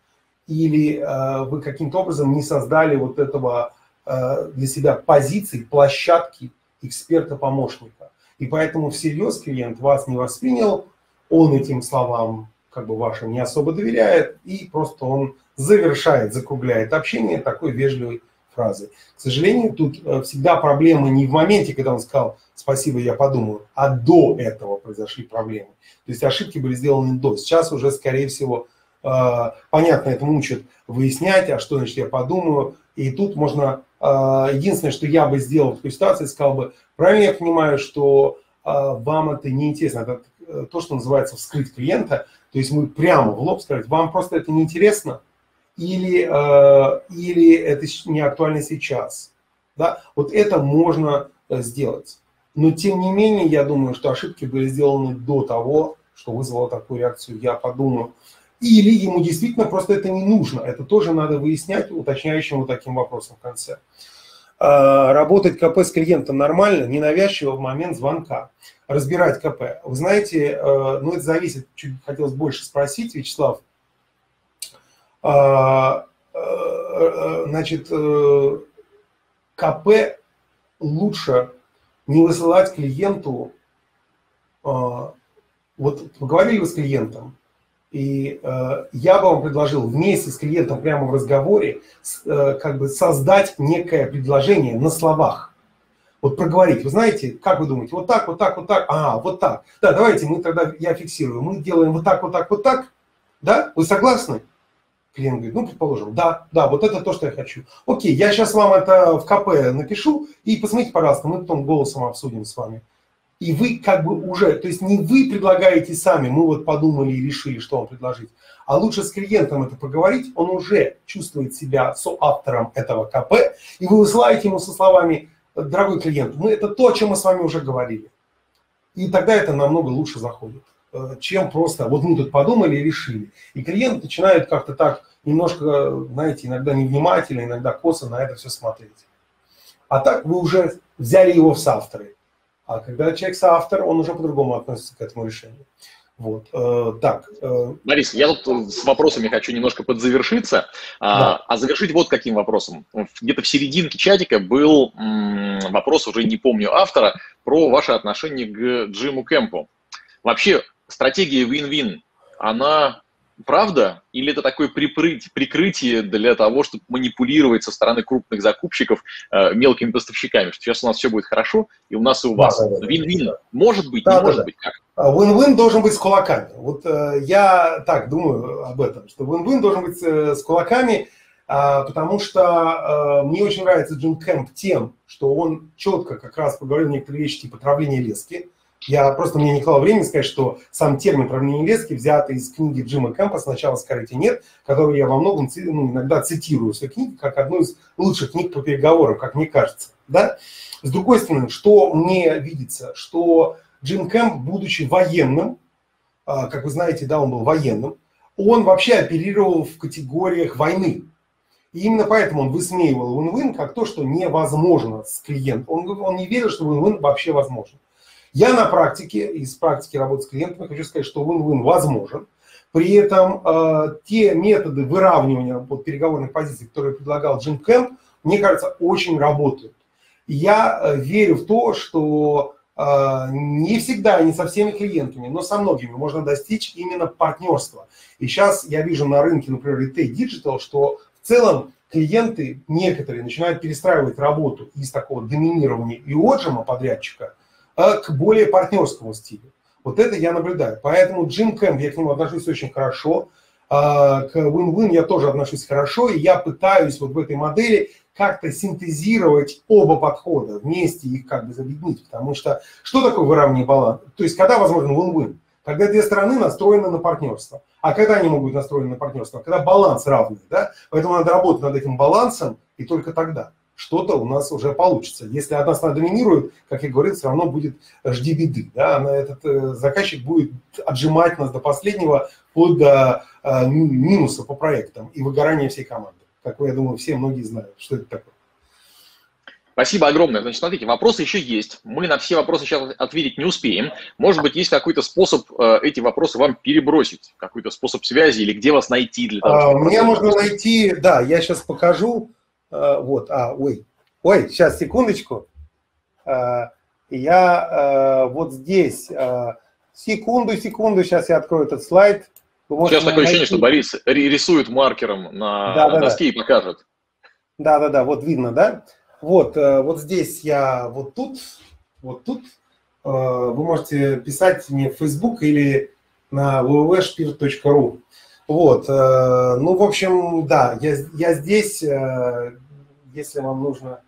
или э, вы каким-то образом не создали вот этого э, для себя позиции, площадки эксперта-помощника. И поэтому всерьез клиент вас не воспринял, он этим словам как бы вашим не особо доверяет, и просто он завершает, закругляет общение такой вежливой фразой. К сожалению, тут всегда проблема не в моменте, когда он сказал «спасибо, я подумаю», а до этого произошли проблемы. То есть ошибки были сделаны до. Сейчас уже, скорее всего, понятно, это мучает выяснять, а что значит я подумаю. И тут можно, единственное, что я бы сделал в такой ситуации, сказал бы, правильно я понимаю, что вам это неинтересно. Это то, что называется вскрыть клиента. То есть мы прямо в лоб сказать, вам просто это неинтересно или, или это не актуально сейчас. Да? Вот это можно сделать. Но тем не менее, я думаю, что ошибки были сделаны до того, что вызвало такую реакцию «я подумаю». Или ему действительно просто это не нужно. Это тоже надо выяснять уточняющим вот таким вопросом в конце. Работать КП с клиентом нормально, ненавязчиво в момент звонка. Разбирать КП. Вы знаете, ну это зависит, чуть хотелось больше спросить, Вячеслав. Значит, КП лучше не высылать клиенту. Вот поговорили вы с клиентом. И э, я бы вам предложил вместе с клиентом прямо в разговоре с, э, как бы создать некое предложение на словах. Вот проговорить. Вы знаете, как вы думаете, вот так, вот так, вот так, а, вот так. Да, давайте мы тогда, я фиксирую, мы делаем вот так, вот так, вот так. Да, вы согласны? Клиент говорит, ну, предположим, да, да, вот это то, что я хочу. Окей, я сейчас вам это в КП напишу и посмотрите, пожалуйста, мы потом голосом обсудим с вами. И вы как бы уже, то есть не вы предлагаете сами, мы вот подумали и решили, что вам предложить, а лучше с клиентом это поговорить, он уже чувствует себя соавтором этого КП, и вы высылаете ему со словами, дорогой клиент, мы это то, о чем мы с вами уже говорили. И тогда это намного лучше заходит, чем просто вот мы тут подумали и решили. И клиент начинает как-то так немножко, знаете, иногда невнимательно, иногда косо на это все смотреть. А так вы уже взяли его в соавторы. А когда человек соавтор, он уже по-другому относится к этому решению. Вот. Э, так. Э... Борис, я тут с вопросами хочу немножко подзавершиться, да. а, а завершить вот каким вопросом. Где-то в серединке чатика был м, вопрос, уже не помню автора, про ваше отношение к Джиму Кэмпу. Вообще стратегия win-win, она правда или это такое прикрытие для того, чтобы манипулировать со стороны крупных закупщиков э, мелкими поставщиками, что сейчас у нас все будет хорошо, и у нас и у вас. Да, да, да, Вин-вин да. может быть, да, не да, может да. быть. Вин-вин должен быть с кулаками. Вот э, я так думаю об этом, что вин-вин должен быть э, с кулаками, э, потому что э, мне очень нравится Джим Кэмп тем, что он четко как раз поговорил о некоторые вещи типа травления лески. Я просто, мне не хватало времени сказать, что сам термин «травление лески» взят из книги Джима Кэмпа «Сначала скажите нет», которую я во многом ну, иногда цитирую в своей книге, как одну из лучших книг по переговорам, как мне кажется. Да? С другой стороны, что мне видится, что Джим Кэмп, будучи военным, как вы знаете, да, он был военным, он вообще оперировал в категориях войны. И именно поэтому он высмеивал win-win как то, что невозможно с клиентом. Он, он не верил, что win-win вообще возможно. Я на практике, из практики работы с клиентами, хочу сказать, что win-win возможен. При этом э, те методы выравнивания вот, переговорных позиций, которые предлагал Джим Кэмп, мне кажется, очень работают. И я э, верю в то, что э, не всегда, не со всеми клиентами, но со многими можно достичь именно партнерства. И сейчас я вижу на рынке, например, ритейл диджитал, что в целом клиенты некоторые начинают перестраивать работу из такого доминирования и отжима подрядчика к более партнерскому стилю. Вот это я наблюдаю. Поэтому Джим Кэмп, я к нему отношусь очень хорошо, к win-win я тоже отношусь хорошо, и я пытаюсь вот в этой модели как-то синтезировать оба подхода, вместе их как бы объединить. Потому что что такое выравнивание баланса? То есть когда возможен win-win? Когда две стороны настроены на партнерство. А когда они могут быть настроены на партнерство? Когда баланс равный. Да? Поэтому надо работать над этим балансом, и только тогда что-то у нас уже получится. Если одна страна доминирует, как я говорил, все равно будет жди беды. Да? Этот э, заказчик будет отжимать нас до последнего, вплоть до э, минуса по проектам и выгорания всей команды. Как, я думаю, все многие знают, что это такое. Спасибо огромное. Значит, смотрите, вопросы еще есть. Мы на все вопросы сейчас ответить не успеем. Может быть, есть какой-то способ э, эти вопросы вам перебросить? Какой-то способ связи или где вас найти? Для того, а, меня можно вопросы. найти, да, я сейчас покажу. Вот, а, ой, ой, сейчас, секундочку, я вот здесь, секунду, секунду, сейчас я открою этот слайд. Сейчас такое ощущение, что Борис рисует маркером на доске и покажет. Да-да-да, вот видно, да? Вот, вот здесь я, вот тут, вот тут, вы можете писать мне в Facebook или на дабл ю дабл ю дабл ю точка шпирт точка ру. Вот, ну, в общем, да, я, я здесь, если вам нужно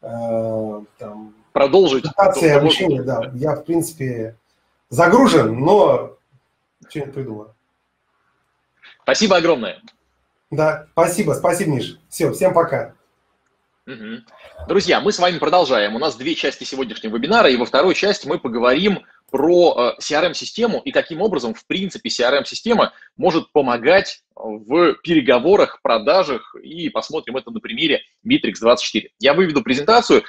там, продолжить презентация, обучение, да, я, в принципе, загружен, но что-нибудь придумаю. Спасибо огромное. Да, спасибо, спасибо, Миша. Все, всем пока. Угу. Друзья, мы с вами продолжаем. У нас две части сегодняшнего вебинара, и во второй части мы поговорим про си ар эм-систему и каким образом, в принципе, си ар эм-система может помогать в переговорах, продажах, и посмотрим это на примере битрикс двадцать четыре. Я выведу презентацию,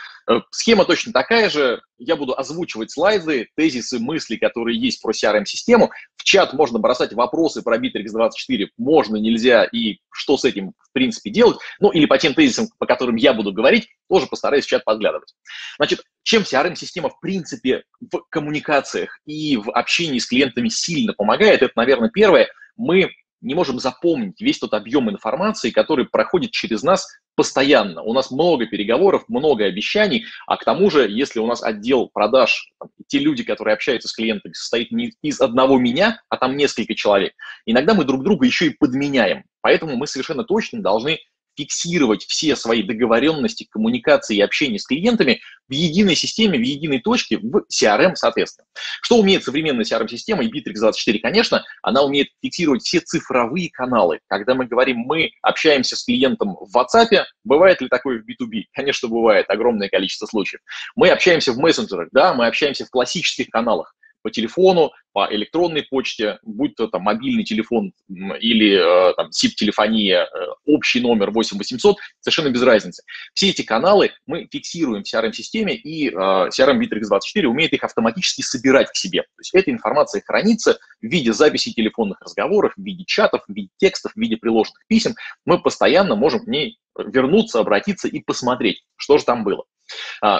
схема точно такая же, я буду озвучивать слайды, тезисы, мысли, которые есть про си ар эм-систему, в чат можно бросать вопросы про битрикс двадцать четыре, можно, нельзя, и что с этим, в принципе, делать, ну, или по тем тезисам, по которым я буду говорить, тоже постараюсь в чат подглядывать. Значит, чем си ар эм-система, в принципе, в коммуникациях и в общении с клиентами сильно помогает, это, наверное, первое, мы не можем запомнить весь тот объем информации, который проходит через нас постоянно. У нас много переговоров, много обещаний, а к тому же, если у нас отдел продаж, там, те люди, которые общаются с клиентами, состоит не из одного меня, а там несколько человек, иногда мы друг друга еще и подменяем. Поэтому мы совершенно точно должны фиксировать все свои договоренности, коммуникации и общения с клиентами в единой системе, в единой точке, в си ар эм, соответственно. Что умеет современная си ар эм-система, и битрикс двадцать четыре, конечно, она умеет фиксировать все цифровые каналы. Когда мы говорим, мы общаемся с клиентом в WhatsApp, бывает ли такое в би ту би? Конечно, бывает, огромное количество случаев. Мы общаемся в мессенджерах, да, мы общаемся в классических каналах. по телефону, по электронной почте, будь то там мобильный телефон или сип-телефония, общий номер восемь восемьсот, совершенно без разницы. Все эти каналы мы фиксируем в си ар эм-системе, и си ар эм Bitrix двадцать четыре умеет их автоматически собирать к себе. То есть эта информация хранится в виде записей телефонных разговоров, в виде чатов, в виде текстов, в виде приложенных писем. Мы постоянно можем к ней вернуться, обратиться и посмотреть, что же там было.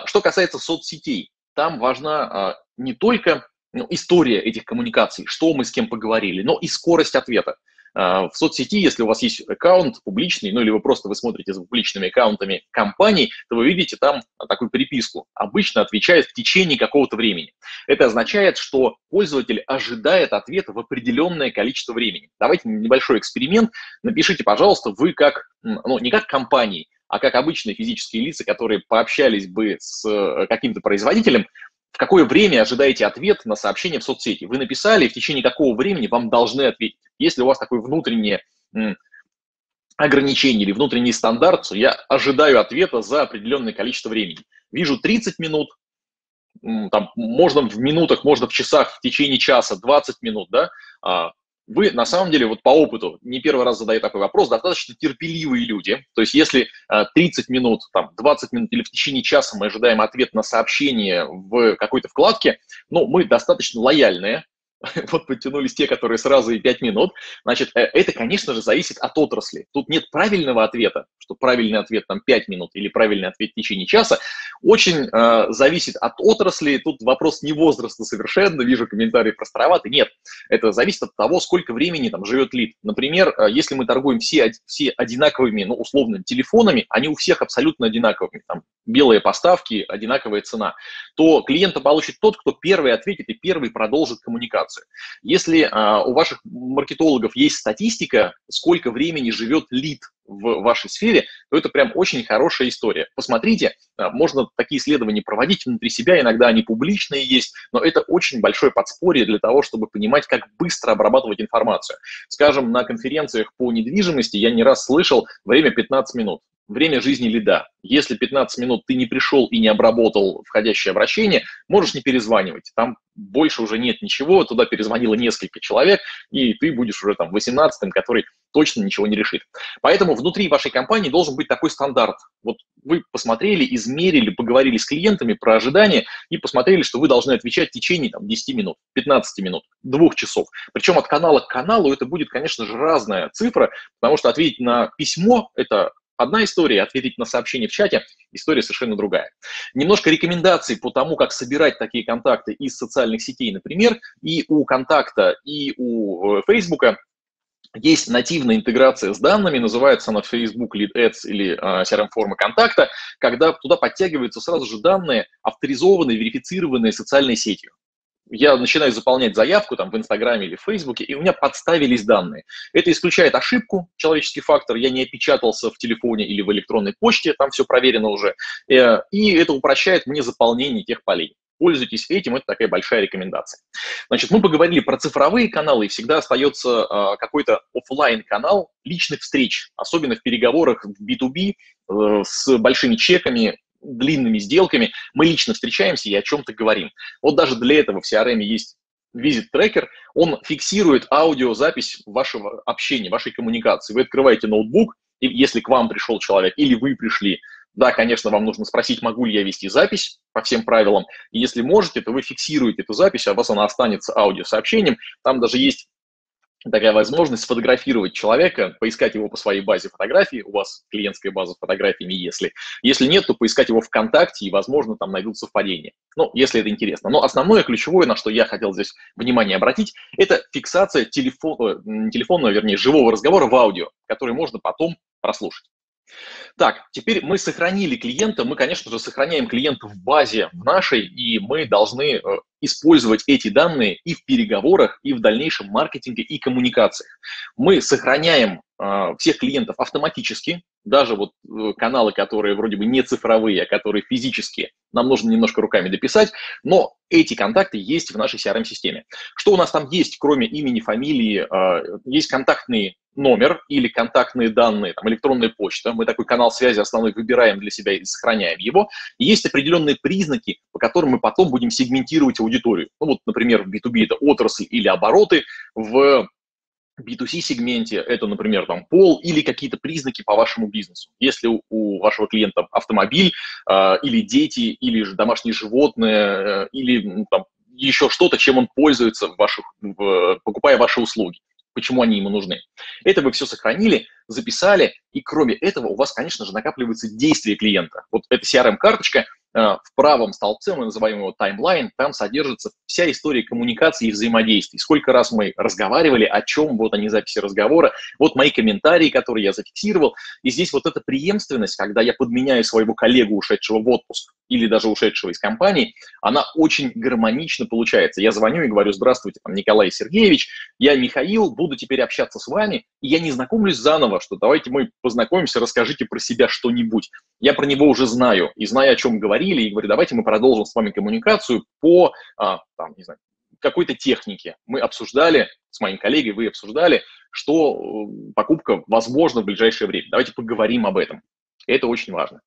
Что касается соцсетей, там важна не только история этих коммуникаций, что мы с кем поговорили, но и скорость ответа. В соцсети, если у вас есть аккаунт публичный, ну или вы просто вы смотрите за публичными аккаунтами компаний, то вы видите там такую приписку. Обычно отвечает в течение какого-то времени. Это означает, что пользователь ожидает ответа в определенное количество времени. Давайте небольшой эксперимент. Напишите, пожалуйста, вы как, ну не как компании, а как обычные физические лица, которые пообщались бы с каким-то производителем, в какое время ожидаете ответ на сообщение в соцсети? Вы написали, в течение какого времени вам должны ответить? Если у вас такое внутреннее ограничение или внутренний стандарт, то я ожидаю ответа за определенное количество времени. Вижу тридцать минут, там, можно в минутах, можно в часах, в течение часа, двадцать минут, да. Вы, на самом деле, вот по опыту, не первый раз задаю такой вопрос, достаточно терпеливые люди. То есть если тридцать минут, там, двадцать минут или в течение часа мы ожидаем ответ на сообщение в какой-то вкладке, ну, мы достаточно лояльные. Вот подтянулись те, которые сразу и пять минут. Значит, это, конечно же, зависит от отрасли. Тут нет правильного ответа, что правильный ответ там пять минут или правильный ответ в течение часа. Очень э, зависит от отрасли. Тут вопрос не возраста совершенно. Вижу комментарии простроватые. Нет, это зависит от того, сколько времени там живет лид. Например, если мы торгуем все, все одинаковыми, ну, условно, телефонами, они у всех абсолютно одинаковыми. Там белые поставки, одинаковая цена. То клиента получит тот, кто первый ответит и первый продолжит коммуникацию. Если а, у ваших маркетологов есть статистика, сколько времени живет лид в вашей сфере, то это прям очень хорошая история. Посмотрите, а, можно такие исследования проводить внутри себя, иногда они публичные есть, но это очень большое подспорье для того, чтобы понимать, как быстро обрабатывать информацию. Скажем, на конференциях по недвижимости я не раз слышал время пятнадцать минут. Время жизни лида. Если пятнадцать минут ты не пришел и не обработал входящее обращение, можешь не перезванивать. Там больше уже нет ничего, туда перезвонило несколько человек, и ты будешь уже там восемнадцатым, который точно ничего не решит. Поэтому внутри вашей компании должен быть такой стандарт. Вот вы посмотрели, измерили, поговорили с клиентами про ожидания и посмотрели, что вы должны отвечать в течение там, десяти минут, пятнадцати минут, двух часов. Причем от канала к каналу это будет, конечно же, разная цифра, потому что ответить на письмо – это одна история, ответить на сообщение в чате, история совершенно другая. Немножко рекомендаций по тому, как собирать такие контакты из социальных сетей, например, и у контакта, и у Фейсбука. Есть нативная интеграция с данными, называется она Facebook Lead Ads или э, си ар эм форма контакта, когда туда подтягиваются сразу же данные, авторизованные, верифицированные социальной сетью. Я начинаю заполнять заявку там в Инстаграме или в Фейсбуке, и у меня подставились данные. Это исключает ошибку, человеческий фактор. Я не опечатался в телефоне или в электронной почте, там все проверено уже. И это упрощает мне заполнение тех полей. Пользуйтесь этим, это такая большая рекомендация. Значит, мы поговорили про цифровые каналы, и всегда остается э, какой-то офлайн-канал личных встреч, особенно в переговорах в би ту би э, с большими чеками, длинными сделками, мы лично встречаемся и о чем-то говорим. Вот даже для этого в си ар эм есть визит-трекер, он фиксирует аудиозапись вашего общения, вашей коммуникации. Вы открываете ноутбук, и если к вам пришел человек или вы пришли, да, конечно, вам нужно спросить, могу ли я вести запись по всем правилам. И если можете, то вы фиксируете эту запись, а у вас она останется аудиосообщением. Там даже есть такая возможность сфотографировать человека, поискать его по своей базе фотографий, у вас клиентская база с фотографиями, если. Если нет, то поискать его ВКонтакте, и, возможно, там найдут совпадение. Ну, если это интересно. Но основное, ключевое, на что я хотел здесь внимание обратить, это фиксация телефон, телефонного, вернее, живого разговора в аудио, который можно потом прослушать. Так, теперь мы сохранили клиента, мы, конечно же, сохраняем клиента в базе в нашей, и мы должны использовать эти данные и в переговорах, и в дальнейшем маркетинге, и коммуникациях. Мы сохраняем э, всех клиентов автоматически, даже вот э, каналы, которые вроде бы не цифровые, а которые физические, нам нужно немножко руками дописать, но эти контакты есть в нашей си ар эм-системе. Что у нас там есть, кроме имени, фамилии? Есть контактный номер или контактные данные, там, электронная почта. Мы такой канал связи основной выбираем для себя и сохраняем его. И есть определенные признаки, по которым мы потом будем сегментировать аудиторию. Ну, вот, например, в би ту би это отрасль или обороты, в би ту си-сегменте это, например, там, пол или какие-то признаки по вашему бизнесу. Если у, у вашего клиента автомобиль, э, или дети, или же домашние животные, э, или ну, там, еще что-то, чем он пользуется, в ваших, в, покупая ваши услуги, почему они ему нужны. Это вы все сохранили, записали, и кроме этого у вас, конечно же, накапливается действие клиента. Вот эта си ар эм-карточка, э, в правом столбце, мы называем его таймлайн, там содержится вся история коммуникации и взаимодействий. Сколько раз мы разговаривали, о чем, вот они записи разговора, вот мои комментарии, которые я зафиксировал. И здесь вот эта преемственность, когда я подменяю своего коллегу, ушедшего в отпуск, или даже ушедшего из компании, она очень гармонично получается. Я звоню и говорю: здравствуйте, там, Николай Сергеевич, я Михаил, буду теперь общаться с вами, и я не знакомлюсь заново, что давайте мы познакомимся, расскажите про себя что-нибудь. Я про него уже знаю, и знаю, о чем говорили, и говорю: давайте мы продолжим с вами коммуникацию по а, там, не знаю, какой-то технике. Мы обсуждали, с моим коллегой вы обсуждали, что покупка возможна в ближайшее время. Давайте поговорим об этом. Это очень важно.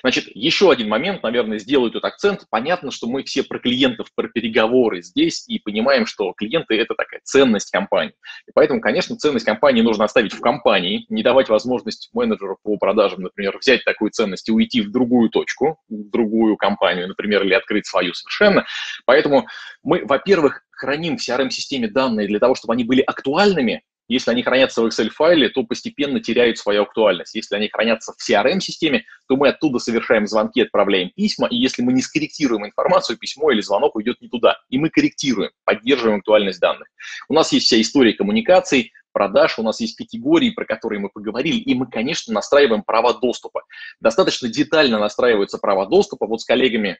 Значит, еще один момент, наверное, сделаю тут акцент. Понятно, что мы все про клиентов, про переговоры здесь, и понимаем, что клиенты – это такая ценность компании. И поэтому, конечно, ценность компании нужно оставить в компании, не давать возможность менеджеру по продажам, например, взять такую ценность и уйти в другую точку, в другую компанию, например, или открыть свою совершенно. Поэтому мы, во-первых, храним в си ар эм-системе данные для того, чтобы они были актуальными. Если они хранятся в Excel-файле, то постепенно теряют свою актуальность. Если они хранятся в си ар эм-системе, то мы оттуда совершаем звонки, отправляем письма, и если мы не скорректируем информацию, письмо или звонок уйдет не туда. И мы корректируем, поддерживаем актуальность данных. У нас есть вся история коммуникаций, продаж, у нас есть категории, про которые мы поговорили, и мы, конечно, настраиваем права доступа. Достаточно детально настраиваются права доступа. Вот с коллегами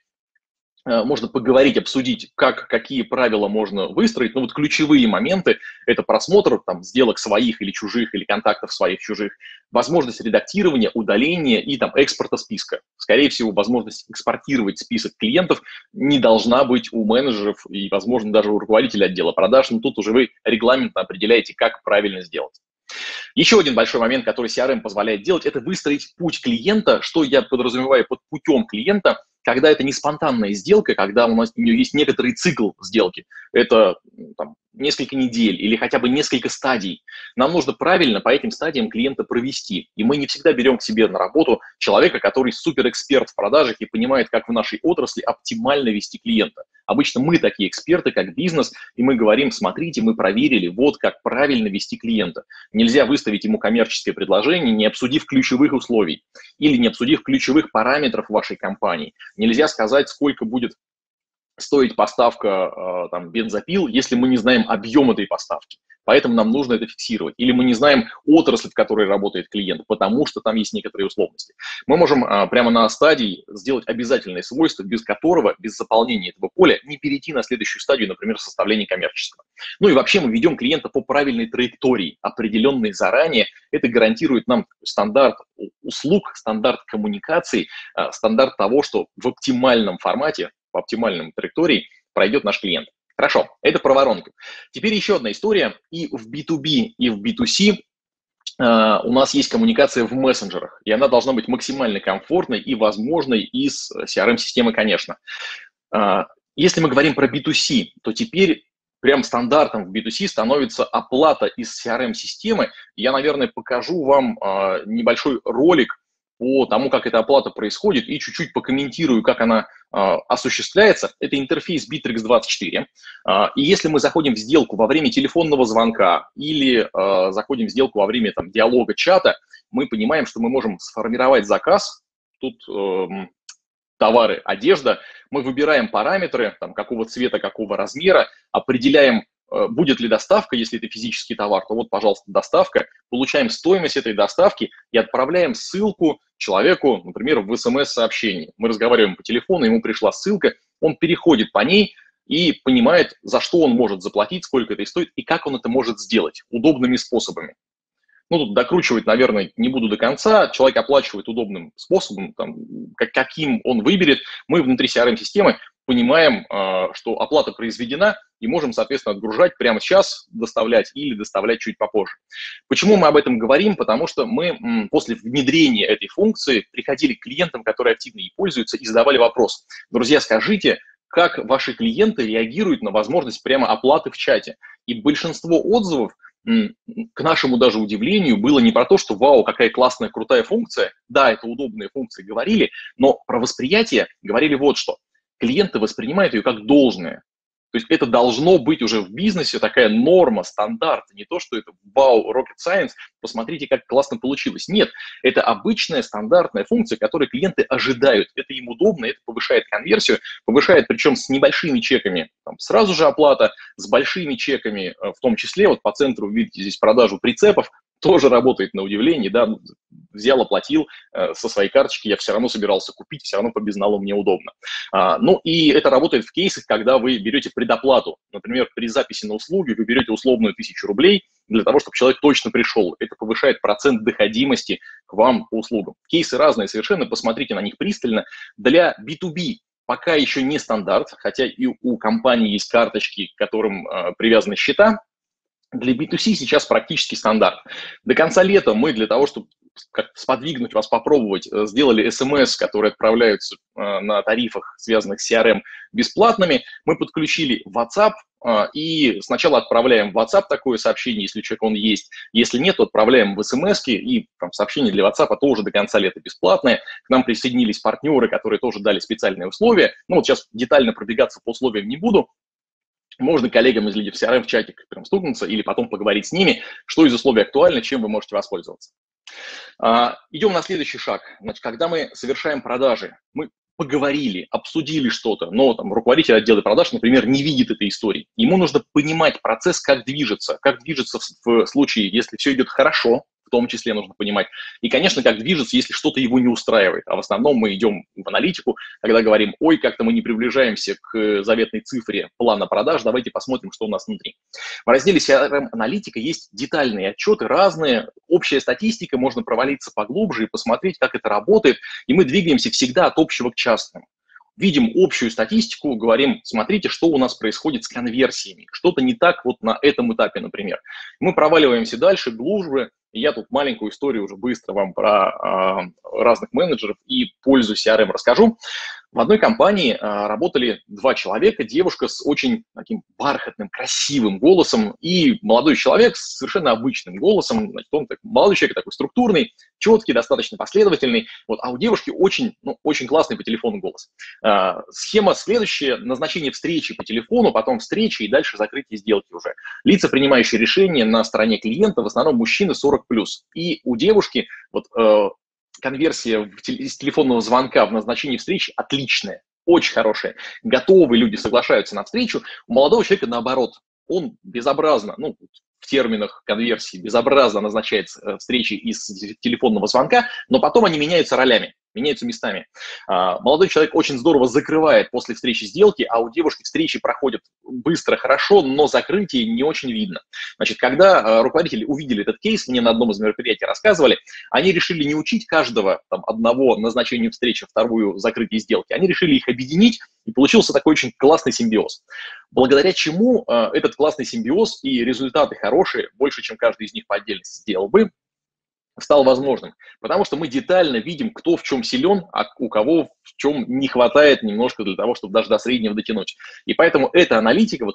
можно поговорить, обсудить, как, какие правила можно выстроить. Но вот ключевые моменты – это просмотр там, сделок своих или чужих, или контактов своих, чужих, возможность редактирования, удаления и там, экспорта списка. Скорее всего, возможность экспортировать список клиентов не должна быть у менеджеров и, возможно, даже у руководителя отдела продаж. Но тут уже вы регламентно определяете, как правильно сделать. Еще один большой момент, который си ар эм позволяет делать – это выстроить путь клиента, что я подразумеваю под путем клиента, когда это не спонтанная сделка, когда у нас у нее есть некоторый цикл сделки, это там, несколько недель или хотя бы несколько стадий, нам нужно правильно по этим стадиям клиента провести. И мы не всегда берем к себе на работу человека, который суперэксперт в продажах и понимает, как в нашей отрасли оптимально вести клиента. Обычно мы такие эксперты, как бизнес, и мы говорим: смотрите, мы проверили, вот как правильно вести клиента. Нельзя выставить ему коммерческое предложение, не обсудив ключевых условий или не обсудив ключевых параметров вашей компании. Нельзя сказать, сколько будет стоить поставка там, бензопил, если мы не знаем объем этой поставки. Поэтому нам нужно это фиксировать. Или мы не знаем отрасль, в которой работает клиент, потому что там есть некоторые условности. Мы можем а, прямо на стадии сделать обязательное свойство, без которого, без заполнения этого поля, не перейти на следующую стадию, например, составления коммерческого. Ну и вообще мы ведем клиента по правильной траектории, определенной заранее. Это гарантирует нам стандарт услуг, стандарт коммуникаций, а, стандарт того, что в оптимальном формате, в оптимальном траектории пройдет наш клиент. Хорошо, это про воронку. Теперь еще одна история. И в би ту би, и в би ту си э, у нас есть коммуникация в мессенджерах, и она должна быть максимально комфортной и возможной из си ар эм-системы, конечно. Э, если мы говорим про би ту си, то теперь прям стандартом в би ту си становится оплата из си ар эм-системы. Я, наверное, покажу вам э, небольшой ролик по тому, как эта оплата происходит, и чуть-чуть покомментирую, как она э, осуществляется. Это интерфейс Битрикс двадцать четыре. Э, и если мы заходим в сделку во время телефонного звонка или э, заходим в сделку во время там, диалога, чата, мы понимаем, что мы можем сформировать заказ. Тут э, товары, одежда. Мы выбираем параметры, там, какого цвета, какого размера, определяем, будет ли доставка, если это физический товар, то вот, пожалуйста, доставка. Получаем стоимость этой доставки и отправляем ссылку человеку, например, в эс эм эс-сообщении. Мы разговариваем по телефону, ему пришла ссылка, он переходит по ней и понимает, за что он может заплатить, сколько это стоит и как он это может сделать удобными способами. Ну, тут докручивать, наверное, не буду до конца. Человек оплачивает удобным способом, там, как, каким он выберет. Мы внутри си ар эм-системы понимаем, э, что оплата произведена, и можем, соответственно, отгружать прямо сейчас, доставлять или доставлять чуть попозже. Почему мы об этом говорим? Потому что мы м, после внедрения этой функции приходили к клиентам, которые активно ей пользуются, и задавали вопрос. Друзья, скажите, как ваши клиенты реагируют на возможность прямо оплаты в чате? И большинство отзывов, к нашему даже удивлению, было не про то, что вау, какая классная, крутая функция, да, это удобные функции говорили, но про восприятие говорили вот что. Клиенты воспринимают ее как должное. То есть это должно быть уже в бизнесе такая норма, стандарт, не то, что это вау, rocket science, посмотрите, как классно получилось. Нет, это обычная стандартная функция, которую клиенты ожидают. Это им удобно, это повышает конверсию, повышает, причем с небольшими чеками, там, сразу же оплата, с большими чеками, в том числе, вот по центру видите здесь продажу прицепов, тоже работает на удивление, да, взял, оплатил э, со своей карточки, я все равно собирался купить, все равно по безналу мне удобно. А, ну и это работает в кейсах, когда вы берете предоплату, например, при записи на услуги вы берете условную тысячу рублей для того, чтобы человек точно пришел. Это повышает процент доходимости к вам по услугам. Кейсы разные совершенно, посмотрите на них пристально. Для би ту би пока еще не стандарт, хотя и у компаний есть карточки, к которым э, привязаны счета. Для би ту си сейчас практически стандарт. До конца лета мы для того, чтобы сподвигнуть вас попробовать, сделали эс эм эс, которые отправляются на тарифах, связанных с си ар эм, бесплатными. Мы подключили WhatsApp и сначала отправляем в WhatsApp такое сообщение, если у человека он есть. Если нет, то отправляем в эс эм эс, и там, сообщение для WhatsApp тоже до конца лета бесплатное. К нам присоединились партнеры, которые тоже дали специальные условия. Ну вот сейчас детально пробегаться по условиям не буду. Можно коллегам из лидов си ар эм в чатик прям стукнуться или потом поговорить с ними, что из условий актуально, чем вы можете воспользоваться. А, идем на следующий шаг. Значит, когда мы совершаем продажи, мы поговорили, обсудили что-то, но там руководитель отдела продаж, например, не видит этой истории. Ему нужно понимать процесс, как движется, как движется в, в случае, если все идет хорошо, в том числе нужно понимать. И, конечно, как движется, если что-то его не устраивает. А в основном мы идем в аналитику, когда говорим, ой, как-то мы не приближаемся к заветной цифре плана продаж, давайте посмотрим, что у нас внутри. В разделе си ар эм-аналитика есть детальные отчеты, разные, общая статистика, можно провалиться поглубже и посмотреть, как это работает. И мы двигаемся всегда от общего к частному. Видим общую статистику, говорим, смотрите, что у нас происходит с конверсиями. Что-то не так вот на этом этапе, например. Мы проваливаемся дальше, глубже. И я тут маленькую историю уже быстро вам про э, разных менеджеров и пользу си ар эм расскажу. В одной компании э, работали два человека, девушка с очень таким бархатным, красивым голосом и молодой человек с совершенно обычным голосом. Значит, он так, молодой человек такой структурный, четкий, достаточно последовательный, вот, а у девушки очень, ну, очень классный по телефону голос. Э, схема следующая: назначение встречи по телефону, потом встречи и дальше закрытие сделки уже. Лица, принимающие решения на стороне клиента, в основном мужчины сорок плюс. И у девушки вот, э, конверсия из телефонного звонка в назначении встречи отличная, очень хорошая. Готовые люди соглашаются на встречу. У молодого человека наоборот. Он безобразно, ну, в терминах конверсии, безобразно назначает встречи из телефонного звонка, но потом они меняются ролями, меняются местами. А, молодой человек очень здорово закрывает после встречи сделки, а у девушки встречи проходят быстро, хорошо, но закрытие не очень видно. Значит, когда а, руководители увидели этот кейс, мне на одном из мероприятий рассказывали, они решили не учить каждого там, одного назначению встречи, вторую закрытие сделки, они решили их объединить, и получился такой очень классный симбиоз. Благодаря чему э, этот классный симбиоз и результаты хорошие, больше, чем каждый из них по отдельности сделал бы, стал возможным. Потому что мы детально видим, кто в чем силен, а у кого в чем не хватает немножко для того, чтобы даже до среднего дотянуть. И поэтому эта аналитика, вот,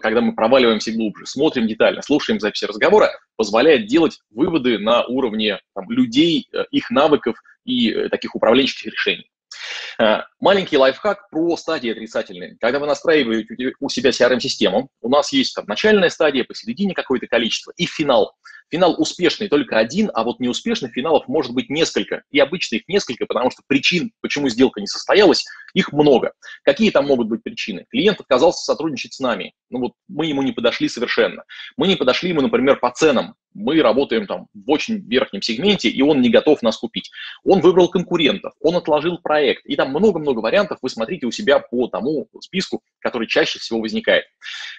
когда мы проваливаемся глубже, смотрим детально, слушаем записи разговора, позволяет делать выводы на уровне там, людей, их навыков и таких управленческих решений. Маленький лайфхак про стадии отрицательные. Когда вы настраиваете у себя си ар эм-систему, у нас есть там начальная стадия, посередине какое-то количество и финал. Финал успешный только один, а вот неуспешных финалов может быть несколько. И обычно их несколько, потому что причин, почему сделка не состоялась, их много. Какие там могут быть причины? Клиент отказался сотрудничать с нами. Ну вот мы ему не подошли совершенно. Мы не подошли ему, например, по ценам. Мы работаем там в очень верхнем сегменте, и он не готов нас купить. Он выбрал конкурентов, он отложил проект. И там много-много вариантов вы смотрите у себя по тому списку, который чаще всего возникает.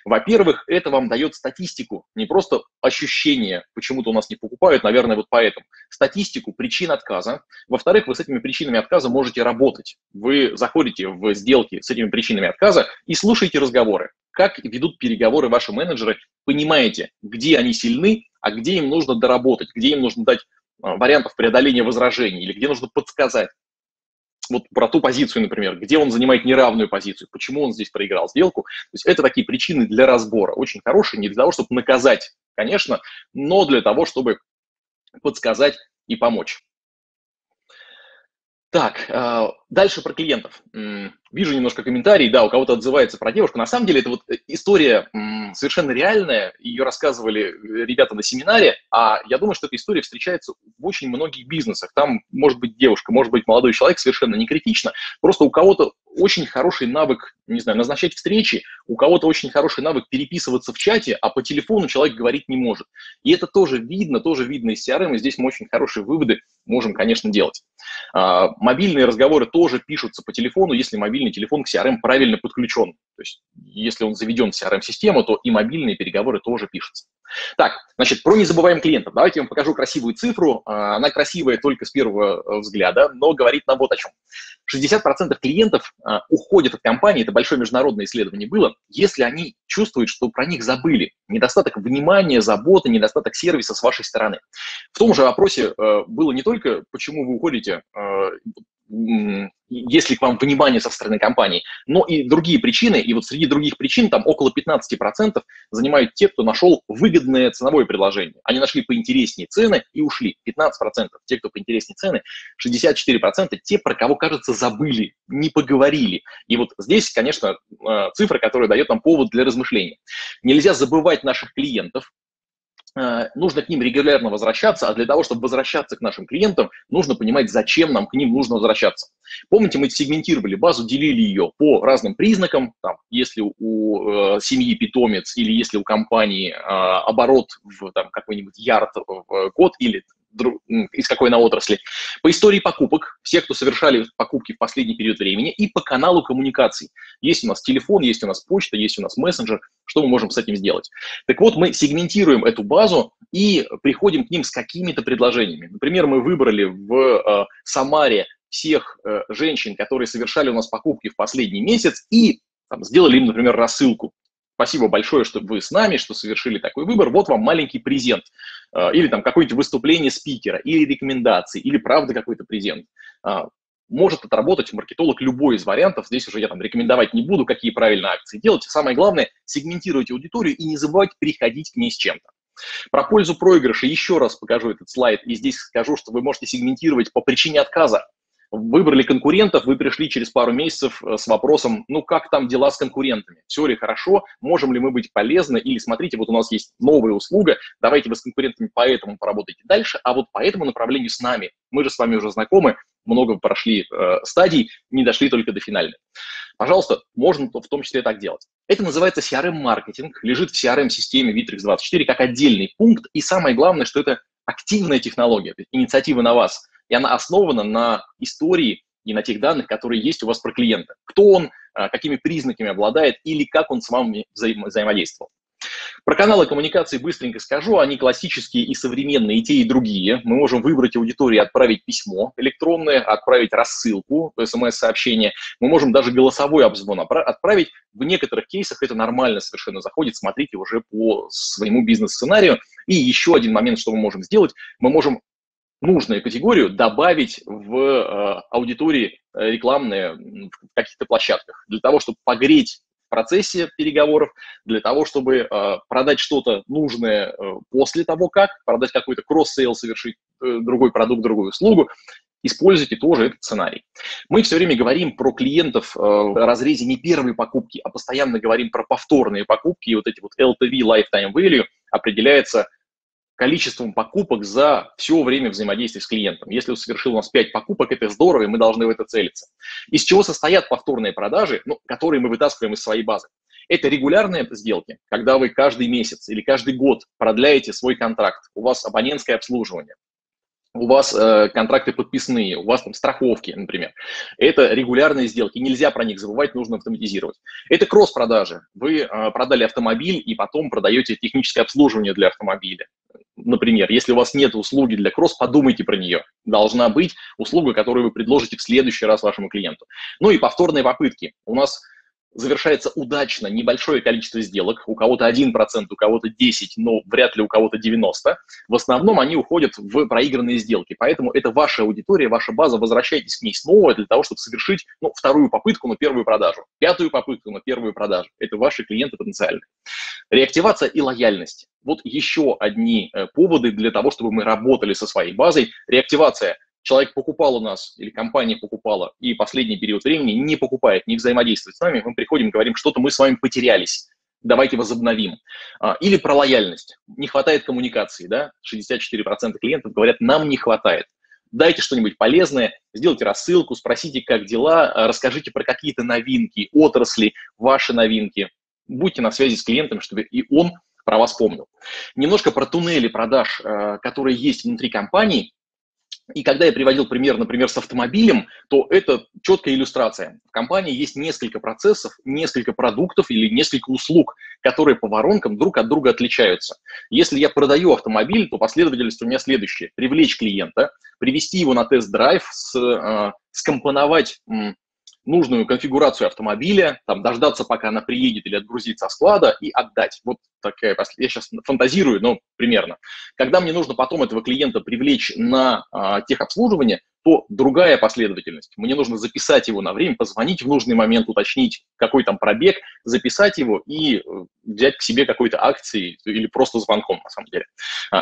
Во-первых, это вам дает статистику, не просто ощущение, почему почему-то у нас не покупают, наверное, вот поэтому. Статистику причин отказа. Во-вторых, вы с этими причинами отказа можете работать. Вы заходите в сделки с этими причинами отказа и слушаете разговоры. Как ведут переговоры ваши менеджеры, понимаете, где они сильны, а где им нужно доработать, где им нужно дать вариантов преодоления возражений или где нужно подсказать. Вот про ту позицию, например, где он занимает неравную позицию, почему он здесь проиграл сделку. То есть это такие причины для разбора, очень хорошие, не для того, чтобы наказать, конечно, но для того, чтобы подсказать и помочь. Так, дальше про клиентов. Вижу немножко комментарий, да, у кого-то отзывается про девушку. На самом деле, это вот история совершенно реальная, ее рассказывали ребята на семинаре, а я думаю, что эта история встречается в очень многих бизнесах. Там может быть девушка, может быть молодой человек, совершенно не критично. Просто у кого-то очень хороший навык, не знаю, назначать встречи, у кого-то очень хороший навык переписываться в чате, а по телефону человек говорить не может. И это тоже видно, тоже видно из си ар эм, и здесь мы очень хорошие выводы можем, конечно, делать. Мобильные разговоры тоже пишутся по телефону, если мобильный телефон к си ар эм правильно подключен. То есть, если он заведен в си ар эм-систему, то и мобильные переговоры тоже пишутся. Так, значит, про незабываемых клиентов. Давайте я вам покажу красивую цифру. Она красивая только с первого взгляда, но говорит нам вот о чем. шестьдесят процентов клиентов уходят от компании, это большое международное исследование было, если они чувствуют, что про них забыли. Недостаток внимания, заботы, недостаток сервиса с вашей стороны. В том же опросе было не только, почему вы уходите, если к вам внимание со стороны компании, но и другие причины, и вот среди других причин там около пятнадцати процентов занимают те, кто нашел выгодное ценовое предложение. Они нашли поинтереснее цены и ушли. пятнадцать процентов те, кто поинтереснее цены, шестьдесят четыре процента те, про кого, кажется, забыли, не поговорили. И вот здесь, конечно, цифра, которая дает нам повод для размышлений. Нельзя забывать наших клиентов. Нужно к ним регулярно возвращаться, а для того, чтобы возвращаться к нашим клиентам, нужно понимать, зачем нам к ним нужно возвращаться. Помните, мы сегментировали базу, делили ее по разным признакам, там, если у э, семьи питомец или если у компании э, оборот в какой-нибудь ярд в год или друг, из какой на отрасли, по истории покупок, все, кто совершали покупки в последний период времени, и по каналу коммуникаций. Есть у нас телефон, есть у нас почта, есть у нас мессенджер, что мы можем с этим сделать. Так вот, мы сегментируем эту базу и приходим к ним с какими-то предложениями. Например, мы выбрали в э, Самаре всех э, женщин, которые совершали у нас покупки в последний месяц, и там, сделали им, например, рассылку. Спасибо большое, что вы с нами, что совершили такой выбор. Вот вам маленький презент. Или там какое-нибудь выступление спикера, или рекомендации, или правда какой-то презент. Может отработать маркетолог любой из вариантов. Здесь уже я там рекомендовать не буду, какие правильно акции делать. Самое главное, сегментируйте аудиторию и не забывайте приходить к ней с чем-то. Про пользу проигрыша еще раз покажу этот слайд. И здесь скажу, что вы можете сегментировать по причине отказа. Выбрали конкурентов, вы пришли через пару месяцев с вопросом, ну как там дела с конкурентами, все ли хорошо, можем ли мы быть полезны, или смотрите, вот у нас есть новая услуга, давайте вы с конкурентами поэтому поработайте дальше, а вот по этому направлению с нами. Мы же с вами уже знакомы, много прошли э, стадий, не дошли только до финальной. Пожалуйста, можно в том числе так делать. Это называется си ар эм-маркетинг, лежит в си ар эм-системе Bitrix двадцать четыре как отдельный пункт, и самое главное, что это активная технология, инициатива на вас. И она основана на истории и на тех данных, которые есть у вас про клиента. Кто он, какими признаками обладает или как он с вами взаим- взаимодействовал. Про каналы коммуникации быстренько скажу. Они классические и современные, и те, и другие. Мы можем выбрать аудиторию, отправить письмо электронное, отправить рассылку, смс-сообщение. Мы можем даже голосовой обзвон отправить. В некоторых кейсах это нормально совершенно заходит. Смотрите уже по своему бизнес-сценарию. И еще один момент, что мы можем сделать. Мы можем нужную категорию добавить в э, аудитории рекламные в каких-то площадках, для того, чтобы погреть в процессе переговоров, для того, чтобы э, продать что-то нужное э, после того, как, продать какой-то кросс-сейл, совершить э, другой продукт, другую услугу. Используйте тоже этот сценарий. Мы все время говорим про клиентов э, в разрезе не первой покупки, а постоянно говорим про повторные покупки, и вот эти вот эл ти ви, Lifetime Value, определяется количеством покупок за все время взаимодействия с клиентом. Если он совершил у нас пять покупок, это здорово, и мы должны в это целиться. Из чего состоят повторные продажи, ну, которые мы вытаскиваем из своей базы? Это регулярные сделки, когда вы каждый месяц или каждый год продляете свой контракт, у вас абонентское обслуживание, у вас э, контракты подписные, у вас там страховки, например. Это регулярные сделки, нельзя про них забывать, нужно автоматизировать. Это кросс-продажи. Вы э, продали автомобиль и потом продаете техническое обслуживание для автомобиля. например, если у вас нет услуги для кросс, подумайте про нее. Должна быть услуга, которую вы предложите в следующий раз вашему клиенту. Ну и повторные попытки. У нас завершается удачно небольшое количество сделок. У кого-то один процент, у кого-то десять процентов, но вряд ли у кого-то девяносто процентов. В основном они уходят в проигранные сделки. Поэтому это ваша аудитория, ваша база. Возвращайтесь к ней снова для того, чтобы совершить ну, вторую попытку на первую продажу, пятую попытку на первую продажу. Это ваши клиенты потенциальные. Реактивация и лояльность. Вот еще одни поводы для того, чтобы мы работали со своей базой. Реактивация. Человек покупал у нас, или компания покупала, и последний период времени не покупает, не взаимодействует с нами, мы приходим и говорим, что-то мы с вами потерялись, давайте возобновим. Или про лояльность. Не хватает коммуникации, да? шестьдесят четыре процента клиентов говорят, нам не хватает. Дайте что-нибудь полезное, сделайте рассылку, спросите, как дела, расскажите про какие-то новинки, отрасли, ваши новинки. Будьте на связи с клиентом, чтобы и он про вас помнил. Немножко про туннели продаж, которые есть внутри компании. И когда я приводил пример, например, с автомобилем, то это четкая иллюстрация. В компании есть несколько процессов, несколько продуктов или несколько услуг, которые по воронкам друг от друга отличаются. Если я продаю автомобиль, то последовательность у меня следующая. Привлечь клиента, привести его на тест-драйв, э, скомпоновать э, нужную конфигурацию автомобиля, там, дождаться, пока она приедет или отгрузить со склада и отдать. Вот такая, я сейчас фантазирую, но примерно. Когда мне нужно потом этого клиента привлечь на а, техобслуживание, то другая последовательность. Мне нужно записать его на время, позвонить в нужный момент, уточнить, какой там пробег, записать его и взять к себе какой-то акцией или просто звонком, на самом деле.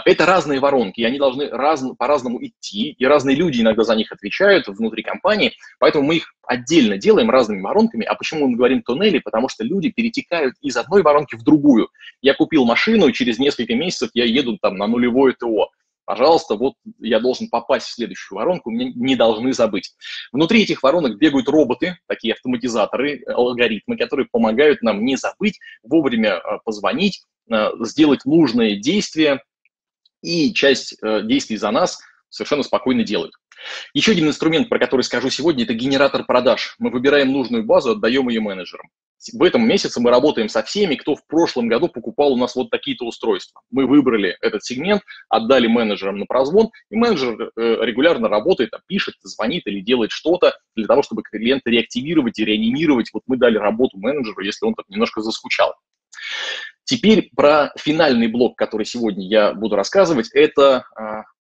Это разные воронки, и они должны раз, по-разному идти, и разные люди иногда за них отвечают внутри компании, поэтому мы их отдельно делаем разными воронками. А почему мы говорим туннели? Потому что люди перетекают из одной воронки в другую. Я купил машину, и через несколько месяцев я еду там на нулевое ТО. Пожалуйста, вот я должен попасть в следующую воронку, мне не должны забыть. Внутри этих воронок бегают роботы, такие автоматизаторы, алгоритмы, которые помогают нам не забыть, вовремя позвонить, сделать нужные действия, и часть действий за нас совершенно спокойно делают. Еще один инструмент, про который скажу сегодня, это генератор продаж. Мы выбираем нужную базу, отдаем ее менеджерам. В этом месяце мы работаем со всеми, кто в прошлом году покупал у нас вот такие-то устройства. Мы выбрали этот сегмент, отдали менеджерам на прозвон, и менеджер регулярно работает, пишет, звонит или делает что-то для того, чтобы клиента реактивировать и реанимировать. Вот мы дали работу менеджеру, если он так немножко заскучал. Теперь про финальный блок, который сегодня я буду рассказывать, это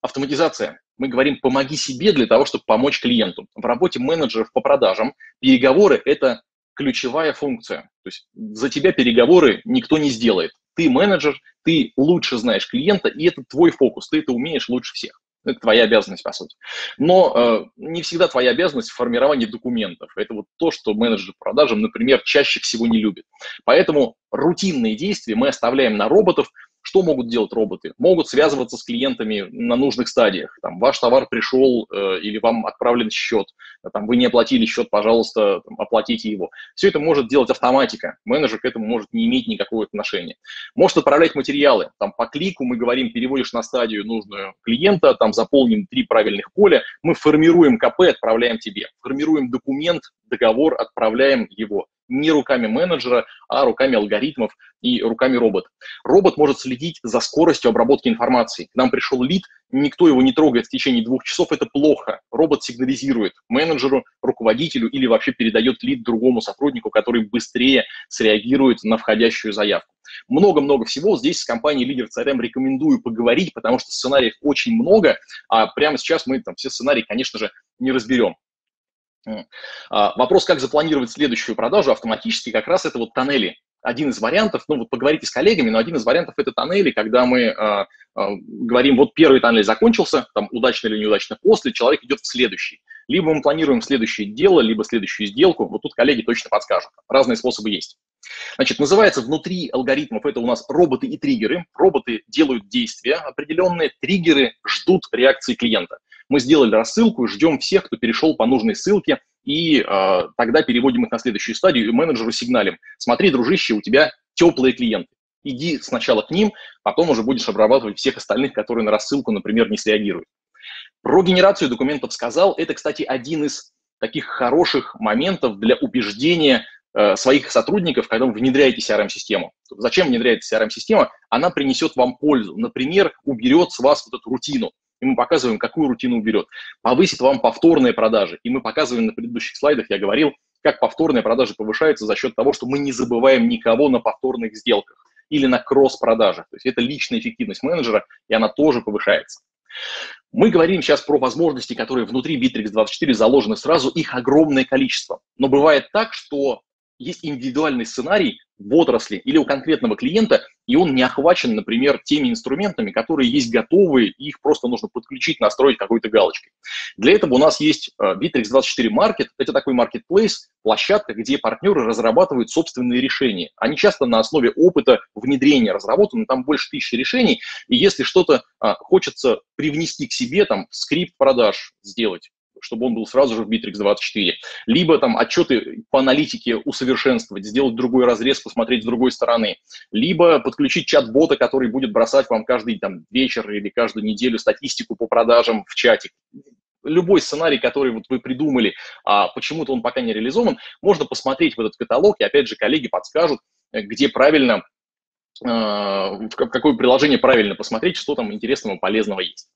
автоматизация. Мы говорим «помоги себе» для того, чтобы помочь клиенту. В работе менеджеров по продажам переговоры – это ключевая функция. То есть за тебя переговоры никто не сделает. Ты менеджер, ты лучше знаешь клиента, и это твой фокус, ты это умеешь лучше всех. Это твоя обязанность, по сути. Но э, не всегда твоя обязанность в формировании документов. Это вот то, что менеджер по продажам, например, чаще всего не любит. Поэтому рутинные действия мы оставляем на роботов. Что могут делать роботы? Могут связываться с клиентами на нужных стадиях. Там, ваш товар пришел э, или вам отправлен счет, там, вы не оплатили счет, пожалуйста, там, оплатите его. Все это может делать автоматика. Менеджер к этому может не иметь никакого отношения. Может отправлять материалы. Там, по клику мы говорим, переводишь на стадию нужную клиента, там заполним три правильных поля, мы формируем КП, отправляем тебе. Формируем документ, договор, отправляем его. Не руками менеджера, а руками алгоритмов и руками робота. Робот может следить за скоростью обработки информации. К нам пришел лид, никто его не трогает в течение двух часов, это плохо. Робот сигнализирует менеджеру, руководителю или вообще передает лид другому сотруднику, который быстрее среагирует на входящую заявку. Много-много всего. Здесь с компанией LeadCRM рекомендую поговорить, потому что сценариев очень много, а прямо сейчас мы там все сценарии, конечно же, не разберем. Вопрос, как запланировать следующую продажу автоматически, как раз это вот тоннели. Один из вариантов, ну вот поговорите с коллегами, но один из вариантов это тоннели, когда мы э, э, говорим, вот первый тоннель закончился, там удачно или неудачно, после человек идет в следующий. Либо мы планируем следующее дело, либо следующую сделку, вот тут коллеги точно подскажут, разные способы есть. Значит, называется внутри алгоритмов это у нас роботы и триггеры. Роботы делают действия определенные, триггеры ждут реакции клиента. Мы сделали рассылку, ждем всех, кто перешел по нужной ссылке, и э, тогда переводим их на следующую стадию и менеджеру сигналим. Смотри, дружище, у тебя теплые клиенты. Иди сначала к ним, потом уже будешь обрабатывать всех остальных, которые на рассылку, например, не среагируют. Про генерацию документов сказал. Это, кстати, один из таких хороших моментов для убеждения своих сотрудников, когда вы внедряете си ар эм-систему. Зачем внедряется си ар эм-система? Она принесет вам пользу. Например, уберет с вас вот эту рутину. И мы показываем, какую рутину уберет. Повысит вам повторные продажи. И мы показываем на предыдущих слайдах, я говорил, как повторные продажи повышаются за счет того, что мы не забываем никого на повторных сделках или на кросс-продажах. То есть это личная эффективность менеджера, и она тоже повышается. Мы говорим сейчас про возможности, которые внутри Битрикс двадцать четыре заложены сразу, их огромное количество. Но бывает так, что есть индивидуальный сценарий в отрасли или у конкретного клиента, и он не охвачен, например, теми инструментами, которые есть готовые, и их просто нужно подключить, настроить какой-то галочкой. Для этого у нас есть Битрикс двадцать четыре Market. Это такой маркетплейс, площадка, где партнеры разрабатывают собственные решения. Они часто на основе опыта внедрения разработаны, там больше тысячи решений, и если что-то а, хочется привнести к себе, там, скрипт продаж сделать, чтобы он был сразу же в Битрикс двадцать четыре. Либо там отчеты по аналитике усовершенствовать, сделать другой разрез, посмотреть с другой стороны. Либо подключить чат-бота, который будет бросать вам каждый там, вечер или каждую неделю статистику по продажам в чатик. Любой сценарий, который вот вы придумали, а почему-то он пока не реализован, можно посмотреть в этот каталог, и опять же коллеги подскажут, где правильно, э, в какое приложение правильно посмотреть, что там интересного, полезного есть.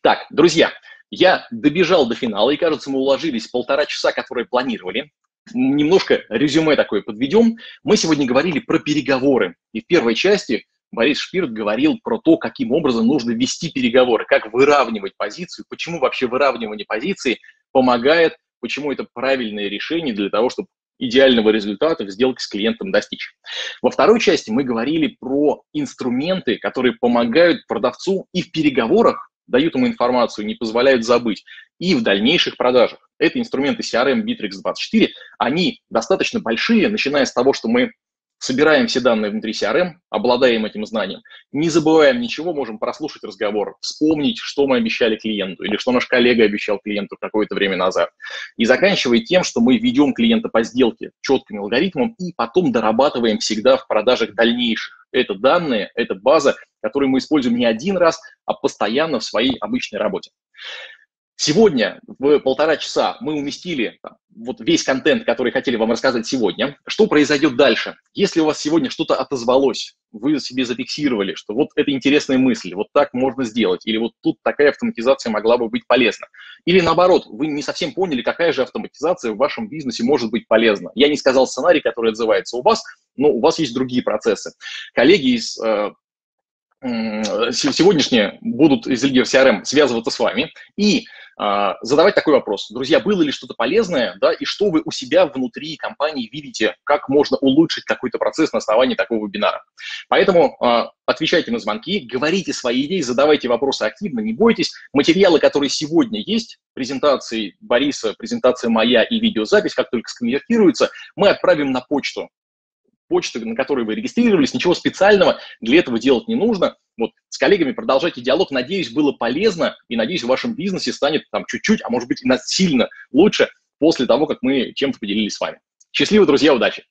Так, друзья, я добежал до финала, и, кажется, мы уложились в полтора часа, которые планировали. Немножко резюме такое подведем. Мы сегодня говорили про переговоры. И в первой части Борис Шпирт говорил про то, каким образом нужно вести переговоры, как выравнивать позицию, почему вообще выравнивание позиции помогает, почему это правильное решение для того, чтобы идеального результата в сделке с клиентом достичь. Во второй части мы говорили про инструменты, которые помогают продавцу и в переговорах, дают ему информацию, не позволяют забыть, и в дальнейших продажах. Это инструменты си ар эм Битрикс двадцать четыре, они достаточно большие, начиная с того, что мы собираем все данные внутри си ар эм, обладаем этим знанием, не забываем ничего, можем прослушать разговор, вспомнить, что мы обещали клиенту или что наш коллега обещал клиенту какое-то время назад. И заканчивая тем, что мы ведем клиента по сделке четким алгоритмом и потом дорабатываем всегда в продажах дальнейших. Это данные, это база, которую мы используем не один раз, а постоянно в своей обычной работе. Сегодня в полтора часа мы уместили там, вот весь контент, который хотели вам рассказать сегодня. Что произойдет дальше? Если у вас сегодня что-то отозвалось, вы себе зафиксировали, что вот это интересная мысль, вот так можно сделать, или вот тут такая автоматизация могла бы быть полезна. Или наоборот, вы не совсем поняли, какая же автоматизация в вашем бизнесе может быть полезна. Я не сказал сценарий, который отзывается у вас, но у вас есть другие процессы. Коллеги из... сегодняшние будут из лидеров си ар эм связываться с вами и э, задавать такой вопрос. Друзья, было ли что-то полезное, да, и что вы у себя внутри компании видите, как можно улучшить какой-то процесс на основании такого вебинара. Поэтому э, отвечайте на звонки, говорите свои идеи, задавайте вопросы активно, не бойтесь. Материалы, которые сегодня есть, презентации Бориса, презентация моя и видеозапись, как только сконвертируются, мы отправим на почту. Почту, на которой вы регистрировались, ничего специального для этого делать не нужно. Вот, с коллегами продолжайте диалог. Надеюсь, было полезно, и надеюсь, в вашем бизнесе станет там чуть-чуть, а может быть, и сильно лучше после того, как мы чем-то поделились с вами. Счастливо, друзья, удачи!